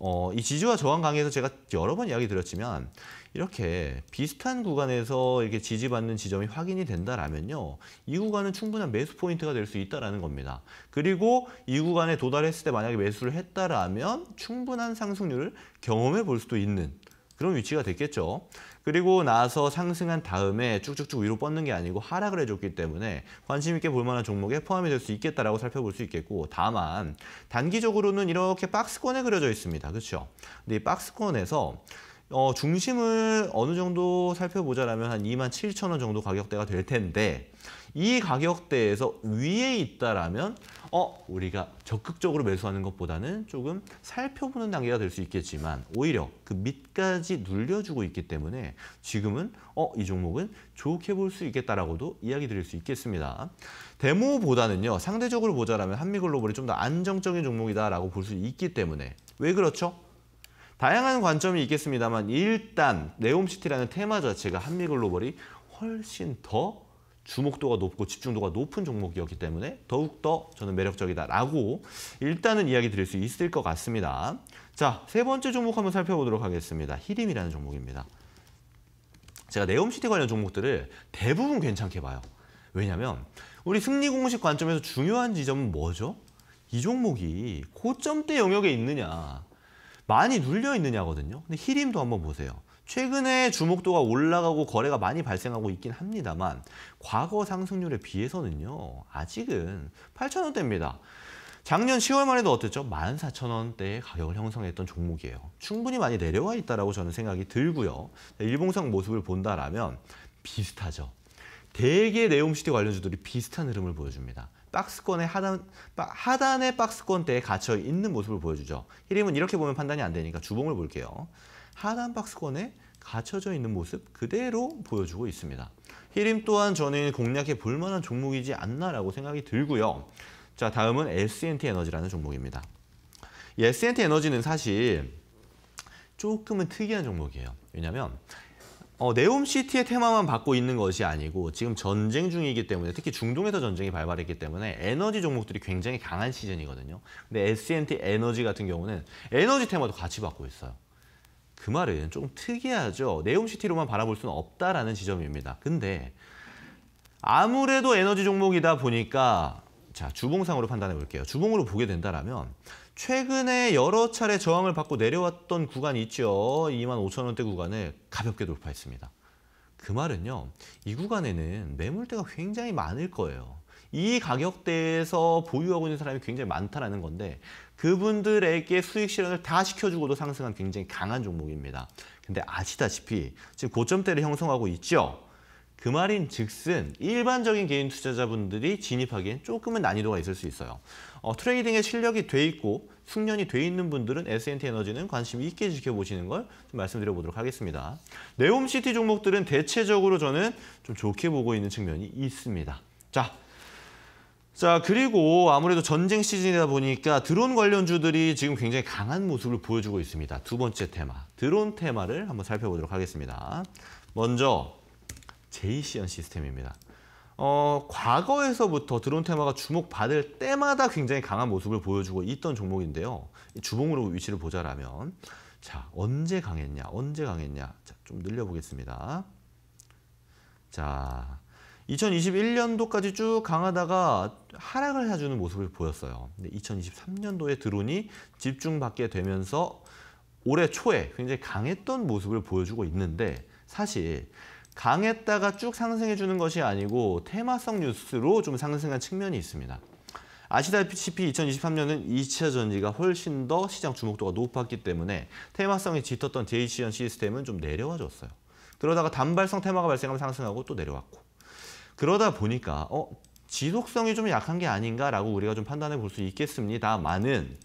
어, 이 지지와 저항 강의에서 제가 여러 번 이야기 드렸지만 이렇게 비슷한 구간에서 이렇게 지지받는 지점이 확인이 된다라면요. 이 구간은 충분한 매수 포인트가 될 수 있다라는 겁니다. 그리고 이 구간에 도달했을 때 만약에 매수를 했다라면 충분한 상승률을 경험해 볼 수도 있는 그런 위치가 됐겠죠. 그리고 나서 상승한 다음에 쭉쭉쭉 위로 뻗는 게 아니고 하락을 해줬기 때문에 관심 있게 볼 만한 종목에 포함이 될 수 있겠다라고 살펴볼 수 있겠고 다만 단기적으로는 이렇게 박스권에 그려져 있습니다. 그렇죠? 근데 이 박스권에서 어, 중심을 어느 정도 살펴보자라면 한 이만 칠천 원 정도 가격대가 될 텐데 이 가격대에서 위에 있다라면 어, 우리가 적극적으로 매수하는 것보다는 조금 살펴보는 단계가 될 수 있겠지만 오히려 그 밑까지 눌려주고 있기 때문에 지금은 어, 이 종목은 좋게 볼 수 있겠다라고도 이야기 드릴 수 있겠습니다. 데모보다는요, 상대적으로 보자라면 한미글로벌이 좀 더 안정적인 종목이다라고 볼 수 있기 때문에 왜 그렇죠? 다양한 관점이 있겠습니다만 일단 네옴시티라는 테마 자체가 한미글로벌이 훨씬 더 주목도가 높고 집중도가 높은 종목이었기 때문에 더욱더 저는 매력적이다라고 일단은 이야기 드릴 수 있을 것 같습니다. 자, 세 번째 종목 한번 살펴보도록 하겠습니다. 희림이라는 종목입니다. 제가 네옴시티 관련 종목들을 대부분 괜찮게 봐요. 왜냐하면 우리 승리 공식 관점에서 중요한 지점은 뭐죠? 이 종목이 고점대 영역에 있느냐, 많이 눌려 있느냐거든요. 근데 희림도 한번 보세요. 최근에 주목도가 올라가고 거래가 많이 발생하고 있긴 합니다만 과거 상승률에 비해서는요. 아직은 팔천 원대입니다. 작년 시월만 해도 어땠죠? 만 사천 원대의 가격을 형성했던 종목이에요. 충분히 많이 내려와 있다라고 저는 생각이 들고요. 일봉상 모습을 본다라면 비슷하죠. 대개 네옴시티 관련주들이 비슷한 흐름을 보여줍니다. 박스권의 하단, 하단의 박스권대에 갇혀있는 모습을 보여주죠. 희림은 이렇게 보면 판단이 안 되니까 주봉을 볼게요. 하단 박스권에 갇혀져 있는 모습 그대로 보여주고 있습니다. 희림 또한 저는 공략해 볼 만한 종목이지 않나라고 생각이 들고요. 자, 다음은 에스엔티에너지라는 종목입니다. 이 에스엔티에너지는 사실 조금은 특이한 종목이에요. 왜냐하면 어, 네옴시티의 테마만 받고 있는 것이 아니고 지금 전쟁 중이기 때문에 특히 중동에서 전쟁이 발발했기 때문에 에너지 종목들이 굉장히 강한 시즌이거든요. 근데 에스엔티에너지 같은 경우는 에너지 테마도 같이 받고 있어요. 그 말은 조금 특이하죠. 네옴시티로만 바라볼 수는 없다라는 지점입니다. 근데 아무래도 에너지 종목이다 보니까 자, 주봉상으로 판단해 볼게요. 주봉으로 보게 된다라면 최근에 여러 차례 저항을 받고 내려왔던 구간이 있죠. 이만 오천 원대 구간을 가볍게 돌파했습니다. 그 말은요. 이 구간에는 매물대가 굉장히 많을 거예요. 이 가격대에서 보유하고 있는 사람이 굉장히 많다는 건데 그분들에게 수익 실현을 다 시켜주고도 상승한 굉장히 강한 종목입니다. 근데 아시다시피 지금 고점대를 형성하고 있죠. 그 말인 즉슨 일반적인 개인 투자자분들이 진입하기엔 조금은 난이도가 있을 수 있어요. 어, 트레이딩에 실력이 돼 있고 숙련이 돼 있는 분들은 에스엔티에너지는 관심 있게 지켜보시는 걸 좀 말씀드려보도록 하겠습니다. 네옴시티 종목들은 대체적으로 저는 좀 좋게 보고 있는 측면이 있습니다. 자, 자 그리고 아무래도 전쟁 시즌이다 보니까 드론 관련주들이 지금 굉장히 강한 모습을 보여주고 있습니다. 두 번째 테마, 드론 테마를 한번 살펴보도록 하겠습니다. 먼저 제이씨엔시스템입니다. 어, 과거에서부터 드론 테마가 주목받을 때마다 굉장히 강한 모습을 보여주고 있던 종목인데요. 주봉으로 위치를 보자라면 자, 언제 강했냐, 언제 강했냐. 자, 좀 늘려보겠습니다. 자, 이천이십일 년도까지 쭉 강하다가 하락을 해주는 모습을 보였어요. 근데 이천이십삼 년도에 드론이 집중받게 되면서 올해 초에 굉장히 강했던 모습을 보여주고 있는데 사실 강했다가 쭉 상승해주는 것이 아니고 테마성 뉴스로 좀 상승한 측면이 있습니다. 아시다시피 이천이십삼 년은 이 차 전지가 훨씬 더 시장 주목도가 높았기 때문에 테마성이 짙었던 제이씨엔시스템은 좀 내려와줬어요. 그러다가 단발성 테마가 발생하면 상승하고 또 내려왔고, 그러다 보니까 어 지속성이 좀 약한 게 아닌가라고 우리가 좀 판단해 볼 수 있겠습니다만은,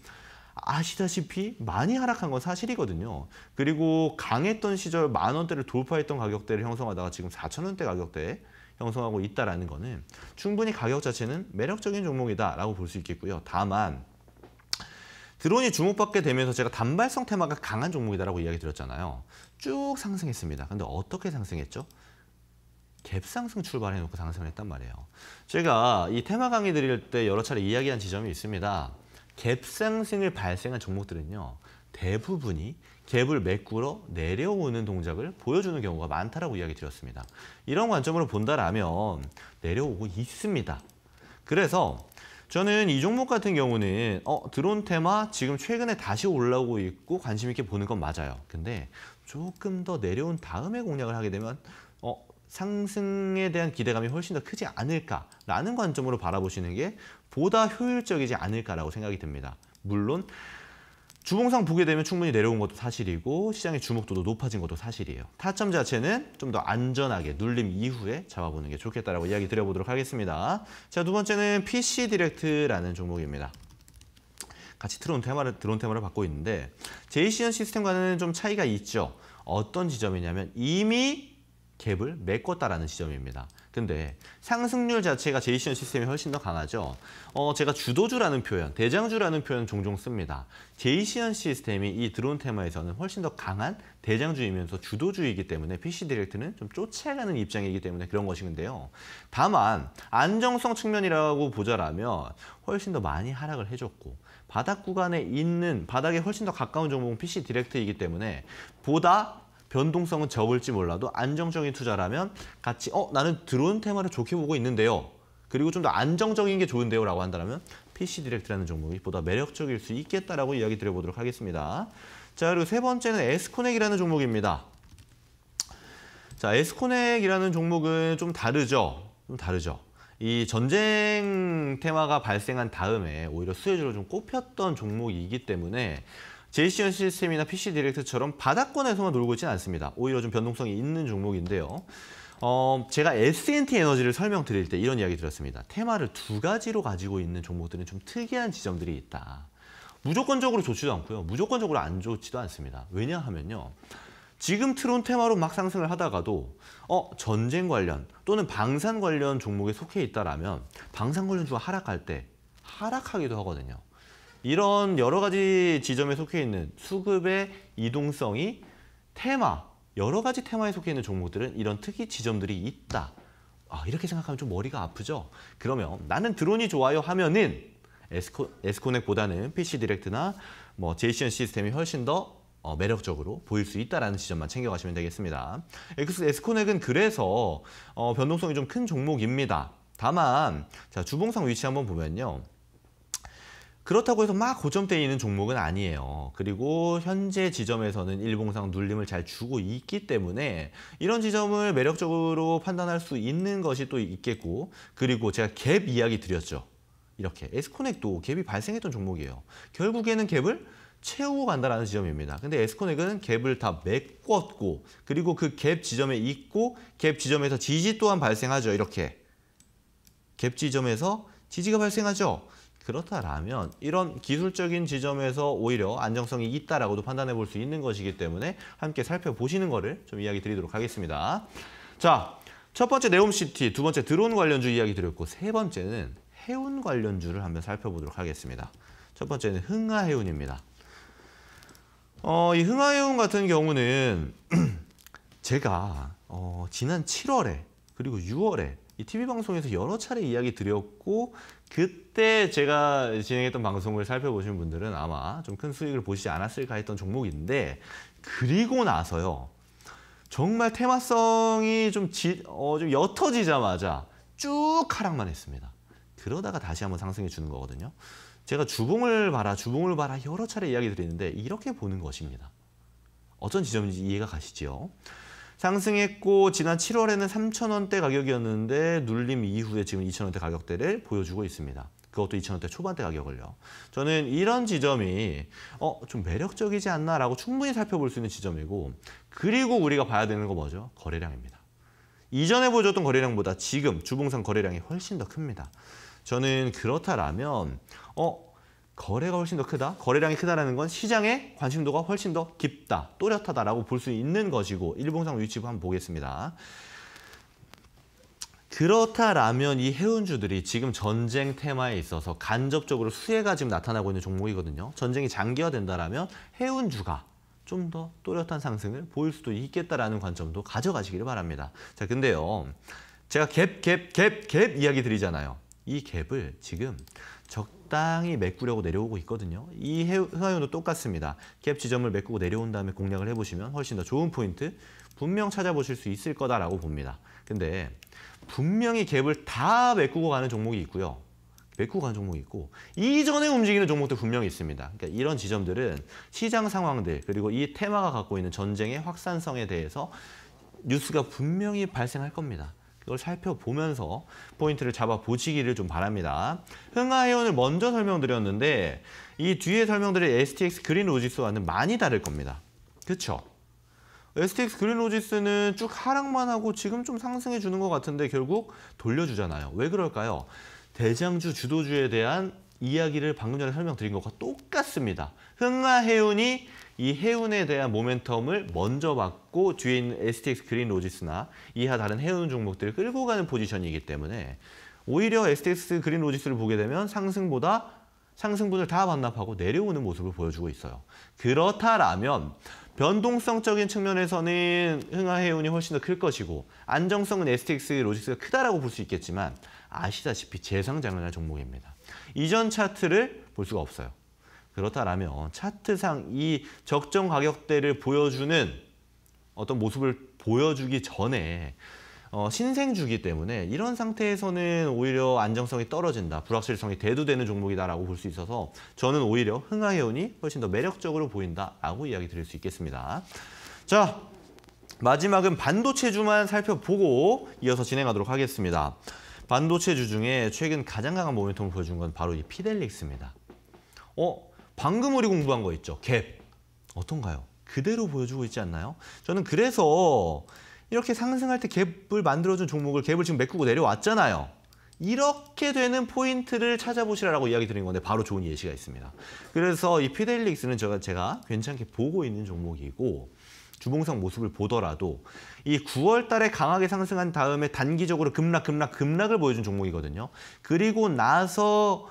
아시다시피 많이 하락한 건 사실이거든요. 그리고 강했던 시절 만 원대를 돌파했던 가격대를 형성하다가 지금 사천 원대 가격대에 형성하고 있다는 거는 충분히 가격 자체는 매력적인 종목이다라고 볼 수 있겠고요. 다만 드론이 주목받게 되면서 제가 단발성 테마가 강한 종목이다라고 이야기 드렸잖아요. 쭉 상승했습니다. 근데 어떻게 상승했죠? 갭상승 출발해놓고 상승을 했단 말이에요. 제가 이 테마 강의 드릴 때 여러 차례 이야기한 지점이 있습니다. 갭상승을 발생한 종목들은요, 대부분이 갭을 메꾸러 내려오는 동작을 보여주는 경우가 많다라고 이야기 드렸습니다. 이런 관점으로 본다라면 내려오고 있습니다. 그래서 저는 이 종목 같은 경우는 어, 드론 테마 지금 최근에 다시 올라오고 있고 관심 있게 보는 건 맞아요. 근데 조금 더 내려온 다음에 공략을 하게 되면 어, 상승에 대한 기대감이 훨씬 더 크지 않을까라는 관점으로 바라보시는 게 보다 효율적이지 않을까라고 생각이 듭니다. 물론 주봉상 보게 되면 충분히 내려온 것도 사실이고 시장의 주목도도 높아진 것도 사실이에요. 타점 자체는 좀 더 안전하게 눌림 이후에 잡아보는 게 좋겠다라고 이야기 드려보도록 하겠습니다. 자, 두 번째는 피씨디렉트라는 종목입니다. 같이 드론 테마를, 드론 테마를 받고 있는데 제이씨엔시스템과는 좀 차이가 있죠. 어떤 지점이냐면 이미 갭을 메꿨다라는 지점입니다. 근데 상승률 자체가 제이씨엔시스템이 훨씬 더 강하죠. 어, 제가 주도주라는 표현, 대장주라는 표현 종종 씁니다. 제이씨엔시스템이 이 드론 테마에서는 훨씬 더 강한 대장주이면서 주도주이기 때문에 피씨디렉트는 좀 쫓아가는 입장이기 때문에 그런 것인데요. 다만 안정성 측면이라고 보자라면 훨씬 더 많이 하락을 해줬고 바닥 구간에 있는, 바닥에 훨씬 더 가까운 종목은 피씨디렉트이기 때문에 보다 변동성은 적을지 몰라도 안정적인 투자라면 같이 어 나는 드론 테마를 좋게 보고 있는데요. 그리고 좀 더 안정적인 게 좋은데요 라고 한다면 피씨디렉트라는 종목이 보다 매력적일 수 있겠다라고 이야기 드려보도록 하겠습니다. 자, 그리고 세 번째는 에스코넥이라는 종목입니다. 자, 에스코넥이라는 종목은 좀 다르죠. 좀 다르죠. 이 전쟁 테마가 발생한 다음에 오히려 수혜주로 좀 꼽혔던 종목이기 때문에 제이씨엔 시스템이나 피씨디렉트처럼 바닥권에서만 놀고 있지는 않습니다. 오히려 좀 변동성이 있는 종목인데요. 어, 제가 에스엔티에너지를 설명드릴 때 이런 이야기 드렸습니다. 테마를 두 가지로 가지고 있는 종목들은 좀 특이한 지점들이 있다. 무조건적으로 좋지도 않고요. 무조건적으로 안 좋지도 않습니다. 왜냐하면요. 지금 트론 테마로 막 상승을 하다가도 어, 전쟁 관련 또는 방산 관련 종목에 속해 있다라면 방산 관련주가 하락할 때 하락하기도 하거든요. 이런 여러 가지 지점에 속해 있는 수급의 이동성이 테마, 여러 가지 테마에 속해 있는 종목들은 이런 특이 지점들이 있다. 아, 이렇게 생각하면 좀 머리가 아프죠? 그러면 나는 드론이 좋아요 하면은 에스코, 에스코넥보다는 피씨디렉트나 뭐 제이씨엔 시스템이 훨씬 더 어, 매력적으로 보일 수 있다라는 지점만 챙겨가시면 되겠습니다. 에스코넥은 그래서 어, 변동성이 좀 큰 종목입니다. 다만 자, 주봉상 위치 한번 보면요. 그렇다고 해서 막 고점대에 있는 종목은 아니에요. 그리고 현재 지점에서는 일봉상 눌림을 잘 주고 있기 때문에 이런 지점을 매력적으로 판단할 수 있는 것이 또 있겠고, 그리고 제가 갭 이야기 드렸죠. 이렇게 에스코넥도 갭이 발생했던 종목이에요. 결국에는 갭을 채우고 간다라는 지점입니다. 근데 에스코넥은 갭을 다 메꿨고, 그리고 그 갭 지점에 있고 갭 지점에서 지지 또한 발생하죠. 이렇게 갭 지점에서 지지가 발생하죠. 그렇다라면 이런 기술적인 지점에서 오히려 안정성이 있다라고도 판단해 볼 수 있는 것이기 때문에 함께 살펴보시는 거를 좀 이야기 드리도록 하겠습니다. 자, 첫 번째 네옴시티, 두 번째 드론 관련주 이야기 드렸고, 세 번째는 해운 관련주를 한번 살펴보도록 하겠습니다. 첫 번째는 흥아해운입니다. 어, 이 흥아해운 같은 경우는 제가 어, 지난 칠월에 그리고 유월에 이 티비방송에서 여러 차례 이야기 드렸고, 그때 제가 진행했던 방송을 살펴보신 분들은 아마 좀 큰 수익을 보시지 않았을까 했던 종목인데, 그리고 나서요 정말 테마성이 좀, 지, 어, 좀 옅어지자마자 쭉 하락만 했습니다. 그러다가 다시 한번 상승해 주는 거거든요. 제가 주봉을 봐라 주봉을 봐라 여러 차례 이야기 드리는데 이렇게 보는 것입니다. 어떤 지점인지 이해가 가시지요? 상승했고 지난 칠월에는 삼천 원대 가격이었는데 눌림 이후에 지금 이천 원대 가격대를 보여주고 있습니다. 그것도 이천 원대 초반대 가격을요. 저는 이런 지점이 어, 좀 매력적이지 않나라고 충분히 살펴볼 수 있는 지점이고, 그리고 우리가 봐야 되는 거 뭐죠? 거래량입니다. 이전에 보여줬던 거래량보다 지금 주봉상 거래량이 훨씬 더 큽니다. 저는 그렇다라면 어 거래가 훨씬 더 크다, 거래량이 크다라는 건 시장의 관심도가 훨씬 더 깊다, 또렷하다라고 볼 수 있는 것이고, 일봉상 위치부 한번 보겠습니다. 그렇다라면 이 해운주들이 지금 전쟁 테마에 있어서 간접적으로 수혜가 지금 나타나고 있는 종목이거든요. 전쟁이 장기화된다라면 해운주가 좀 더 또렷한 상승을 보일 수도 있겠다라는 관점도 가져가시기를 바랍니다. 자, 근데요. 제가 갭, 갭, 갭, 갭 이야기 드리잖아요. 이 갭을 지금 적당히 메꾸려고 내려오고 있거든요. 이 흥아해운도 똑같습니다. 갭 지점을 메꾸고 내려온 다음에 공략을 해보시면 훨씬 더 좋은 포인트 분명 찾아보실 수 있을 거다라고 봅니다. 근데 분명히 갭을 다 메꾸고 가는 종목이 있고요. 메꾸고 가는 종목이 있고, 이전에 움직이는 종목도 분명히 있습니다. 그러니까 이런 지점들은 시장 상황들, 그리고 이 테마가 갖고 있는 전쟁의 확산성에 대해서 뉴스가 분명히 발생할 겁니다. 이걸 살펴보면서 포인트를 잡아보시기를 좀 바랍니다. 흥아해운을 먼저 설명드렸는데 이 뒤에 설명드릴 에스티엑스 그린로지스와는 많이 다를 겁니다. 그렇죠? 에스티엑스 그린로지스는 쭉 하락만 하고 지금 좀 상승해 주는 것 같은데 결국 돌려주잖아요. 왜 그럴까요? 대장주, 주도주에 대한 이야기를 방금 전에 설명드린 것과 똑같습니다. 흥아해운이 이 해운에 대한 모멘텀을 먼저 받고 뒤에 있는 에스티엑스 그린로지스나 이하 다른 해운 종목들을 끌고 가는 포지션이기 때문에 오히려 에스티엑스 그린로지스를 보게 되면 상승보다 상승분을 다 반납하고 내려오는 모습을 보여주고 있어요. 그렇다라면 변동성적인 측면에서는 흥아해운이 훨씬 더 클 것이고, 안정성은 에스티엑스 로직스가 크다라고 볼 수 있겠지만 아시다시피 재상장을 할 종목입니다. 이전 차트를 볼 수가 없어요. 그렇다라면 차트상 이 적정 가격대를 보여주는 어떤 모습을 보여주기 전에 어, 신생주기 때문에 이런 상태에서는 오히려 안정성이 떨어진다, 불확실성이 대두되는 종목이다라고 볼 수 있어서 저는 오히려 흥아해운이 훨씬 더 매력적으로 보인다라고 이야기 드릴 수 있겠습니다. 자, 마지막은 반도체주만 살펴보고 이어서 진행하도록 하겠습니다. 반도체주 중에 최근 가장 강한 모멘텀을 보여준 건 바로 이 피델릭스입니다. 어, 방금 우리 공부한 거 있죠? 갭. 어떤가요? 그대로 보여주고 있지 않나요? 저는 그래서 이렇게 상승할 때 갭을 만들어준 종목을 갭을 지금 메꾸고 내려왔잖아요. 이렇게 되는 포인트를 찾아보시라고 이야기 드린 건데 바로 좋은 예시가 있습니다. 그래서 이 피델릭스는 제가, 제가 괜찮게 보고 있는 종목이고, 주봉상 모습을 보더라도 이 구월 달에 강하게 상승한 다음에 단기적으로 급락, 급락, 급락을 보여준 종목이거든요. 그리고 나서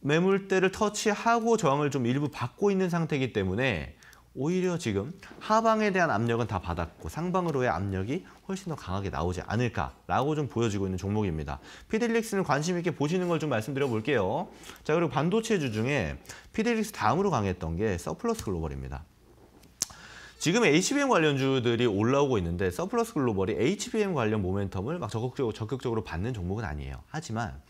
매물대를 터치하고 저항을 좀 일부 받고 있는 상태이기 때문에 오히려 지금 하방에 대한 압력은 다 받았고 상방으로의 압력이 훨씬 더 강하게 나오지 않을까라고 좀 보여지고 있는 종목입니다. 피델릭스는 관심 있게 보시는 걸 좀 말씀드려 볼게요. 자, 그리고 반도체주 중에 피델릭스 다음으로 강했던 게 서플러스글로벌입니다. 지금 에이치비엠 관련주들이 올라오고 있는데 서플러스글로벌이 에이치비엠 관련 모멘텀을 막 적극적으로, 적극적으로 받는 종목은 아니에요. 하지만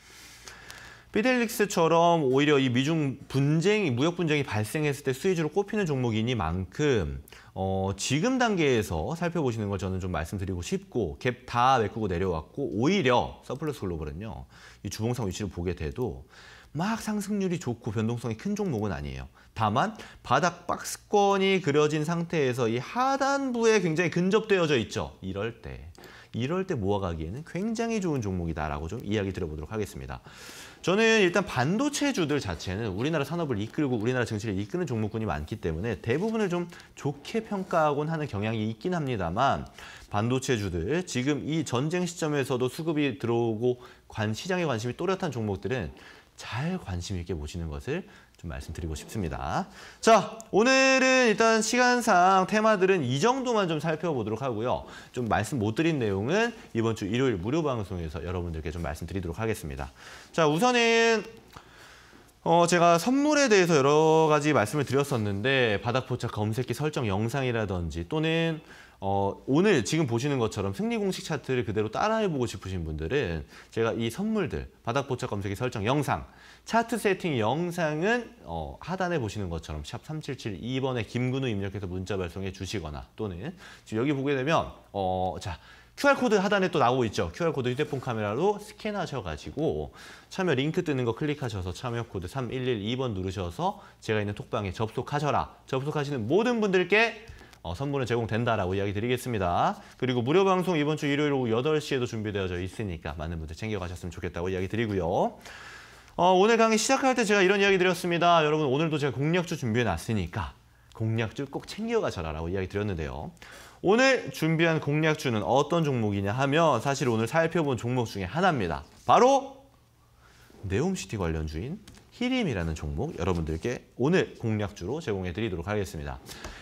피델릭스처럼 오히려 이 미중 분쟁이, 무역 분쟁이 발생했을 때 수혜주로 꼽히는 종목이니만큼 어, 지금 단계에서 살펴보시는 걸 저는 좀 말씀드리고 싶고, 갭 다 메꾸고 내려왔고, 오히려 서플러스 글로벌은요, 이 주봉상 위치를 보게 돼도 막 상승률이 좋고 변동성이 큰 종목은 아니에요. 다만 바닥 박스권이 그려진 상태에서 이 하단부에 굉장히 근접되어져 있죠. 이럴 때, 이럴 때 모아가기에는 굉장히 좋은 종목이다라고 좀 이야기 드려보도록 하겠습니다. 저는 일단 반도체주들 자체는 우리나라 산업을 이끌고 우리나라 증시를 이끄는 종목군이 많기 때문에 대부분을 좀 좋게 평가하곤 하는 경향이 있긴 합니다만, 반도체주들, 지금 이 전쟁 시점에서도 수급이 들어오고 관, 시장의 관심이 또렷한 종목들은 잘 관심 있게 보시는 것을 좀 말씀드리고 싶습니다. 자, 오늘은 일단 시간상 테마들은 이 정도만 좀 살펴보도록 하고요. 좀 말씀 못 드린 내용은 이번 주 일요일 무료 방송에서 여러분들께 좀 말씀드리도록 하겠습니다. 자, 우선은 어, 제가 선물에 대해서 여러 가지 말씀을 드렸었는데 바닥 포착 검색기 설정 영상이라든지 또는 어, 오늘 지금 보시는 것처럼 승리공식 차트를 그대로 따라해보고 싶으신 분들은 제가 이 선물들, 바닥보착 검색기 설정 영상, 차트 세팅 영상은 어, 하단에 보시는 것처럼 샵 삼칠칠이 번에 김근우 입력해서 문자 발송해 주시거나 또는 지금 여기 보게 되면 어, 자 큐알코드 하단에 또 나오고 있죠. 큐알코드 휴대폰 카메라로 스캔하셔가지고 참여 링크 뜨는 거 클릭하셔서 참여 코드 삼일일이 번 누르셔서 제가 있는 톡방에 접속하셔라. 접속하시는 모든 분들께 어, 선물은 제공된다라고 이야기 드리겠습니다. 그리고 무료 방송 이번 주 일요일 오후 여덟 시에도 준비되어져 있으니까 많은 분들 챙겨가셨으면 좋겠다고 이야기 드리고요. 어, 오늘 강의 시작할 때 제가 이런 이야기 드렸습니다. 여러분 오늘도 제가 공략주 준비해놨으니까 공략주 꼭 챙겨가셔라라고 이야기 드렸는데요. 오늘 준비한 공략주는 어떤 종목이냐 하면 사실 오늘 살펴본 종목 중에 하나입니다. 바로 네옴시티 관련주인 희림이라는 종목 여러분들께 오늘 공략주로 제공해드리도록 하겠습니다.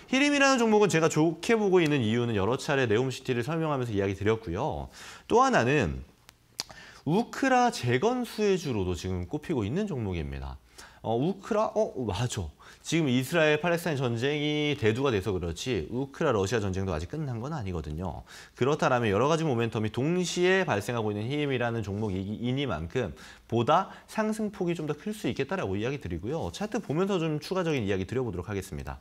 희림이라는 종목은 제가 좋게 보고 있는 이유는 여러 차례 네옴시티를 설명하면서 이야기 드렸고요. 또 하나는 우크라 재건 수혜주로도 지금 꼽히고 있는 종목입니다. 어, 우크라? 어, 맞아. 지금 이스라엘, 팔레스타인 전쟁이 대두가 돼서 그렇지 우크라, 러시아 전쟁도 아직 끝난 건 아니거든요. 그렇다면 여러 가지 모멘텀이 동시에 발생하고 있는 희림이라는 종목이니만큼 보다 상승폭이 좀 더 클 수 있겠다라고 이야기 드리고요. 차트 보면서 좀 추가적인 이야기 드려보도록 하겠습니다.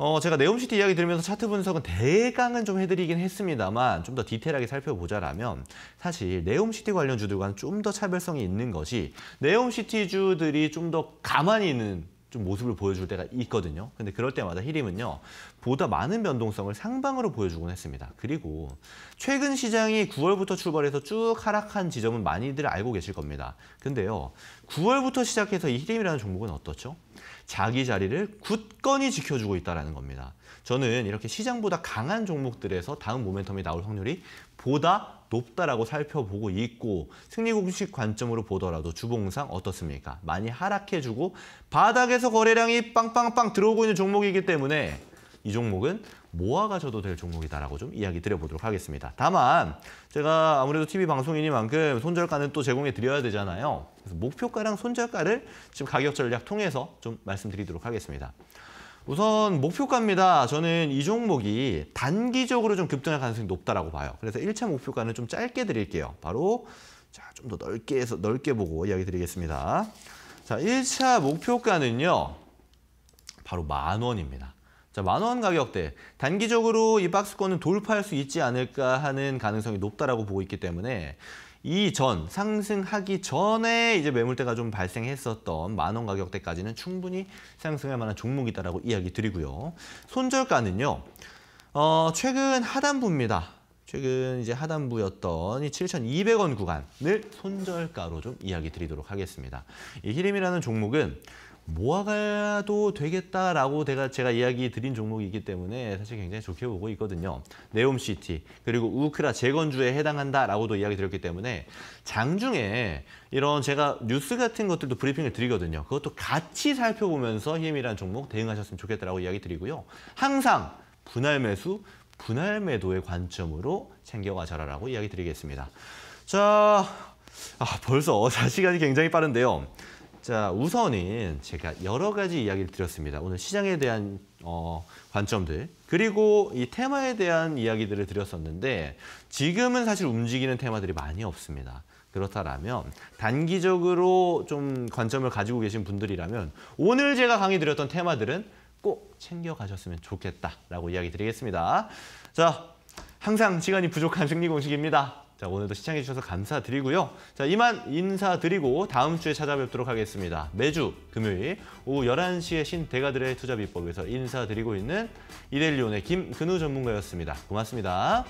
어, 제가 네옴시티 이야기 들으면서 차트 분석은 대강은 좀 해드리긴 했습니다만 좀 더 디테일하게 살펴보자라면 사실 네옴시티 관련주들과는 좀 더 차별성이 있는 것이 네옴시티 주들이 좀 더 가만히 있는 좀 모습을 보여줄 때가 있거든요. 근데 그럴 때마다 희림은요, 보다 많은 변동성을 상방으로 보여주곤 했습니다. 그리고 최근 시장이 구월부터 출발해서 쭉 하락한 지점은 많이들 알고 계실 겁니다. 근데요, 구월부터 시작해서 이 희림이라는 종목은 어떻죠? 자기 자리를 굳건히 지켜주고 있다는 겁니다. 저는 이렇게 시장보다 강한 종목들에서 다음 모멘텀이 나올 확률이 보다 높다라고 살펴보고 있고 승리공식 관점으로 보더라도 주봉상 어떻습니까? 많이 하락해주고 바닥에서 거래량이 빵빵빵 들어오고 있는 종목이기 때문에 이 종목은 모아가셔도 될 종목이다라고 좀 이야기 드려보도록 하겠습니다. 다만 제가 아무래도 티비 방송인이만큼 손절가는 또 제공해 드려야 되잖아요. 그래서 목표가랑 손절가를 지금 가격 전략 통해서 좀 말씀드리도록 하겠습니다. 우선 목표가입니다. 저는 이 종목이 단기적으로 좀 급등할 가능성이 높다라고 봐요. 그래서 일 차 목표가는 좀 짧게 드릴게요. 바로 자, 좀 더 넓게 해서 넓게 보고 이야기 드리겠습니다. 자, 일 차 목표가는요. 바로 만 원입니다. 자, 만 원 가격대. 단기적으로 이 박스권은 돌파할 수 있지 않을까 하는 가능성이 높다라고 보고 있기 때문에 이전 상승하기 전에 이제 매물대가 좀 발생했었던 만원 가격대까지는 충분히 상승할 만한 종목이다라고 이야기 드리고요. 손절가는요. 어, 최근 하단부입니다. 최근 이제 하단부였던 이 칠천이백 원 구간을 손절가로 좀 이야기 드리도록 하겠습니다. 이 희림이라는 종목은 모아가도 되겠다라고 제가, 제가 이야기 드린 종목이기 때문에 사실 굉장히 좋게 보고 있거든요. 네옴시티 그리고 우크라 재건주에 해당한다라고도 이야기 드렸기 때문에 장중에 이런 제가 뉴스 같은 것들도 브리핑을 드리거든요. 그것도 같이 살펴보면서 희림이라는 종목 대응하셨으면 좋겠다라고 이야기 드리고요. 항상 분할 매수, 분할 매도의 관점으로 챙겨가셔라라고 이야기 드리겠습니다. 자, 아, 벌써 사 시간이 굉장히 빠른데요. 자, 우선은 제가 여러 가지 이야기를 드렸습니다. 오늘 시장에 대한 어, 관점들 그리고 이 테마에 대한 이야기들을 드렸었는데 지금은 사실 움직이는 테마들이 많이 없습니다. 그렇다면 단기적으로 좀 관점을 가지고 계신 분들이라면 오늘 제가 강의 드렸던 테마들은 꼭 챙겨가셨으면 좋겠다라고 이야기 드리겠습니다. 자, 항상 시간이 부족한 승리공식입니다. 자, 오늘도 시청해주셔서 감사드리고요. 자, 이만 인사드리고 다음 주에 찾아뵙도록 하겠습니다. 매주 금요일 오후 열한 시에 신대가들의 투자 비법에서 인사드리고 있는 이데일리온의 김근우 전문가였습니다. 고맙습니다.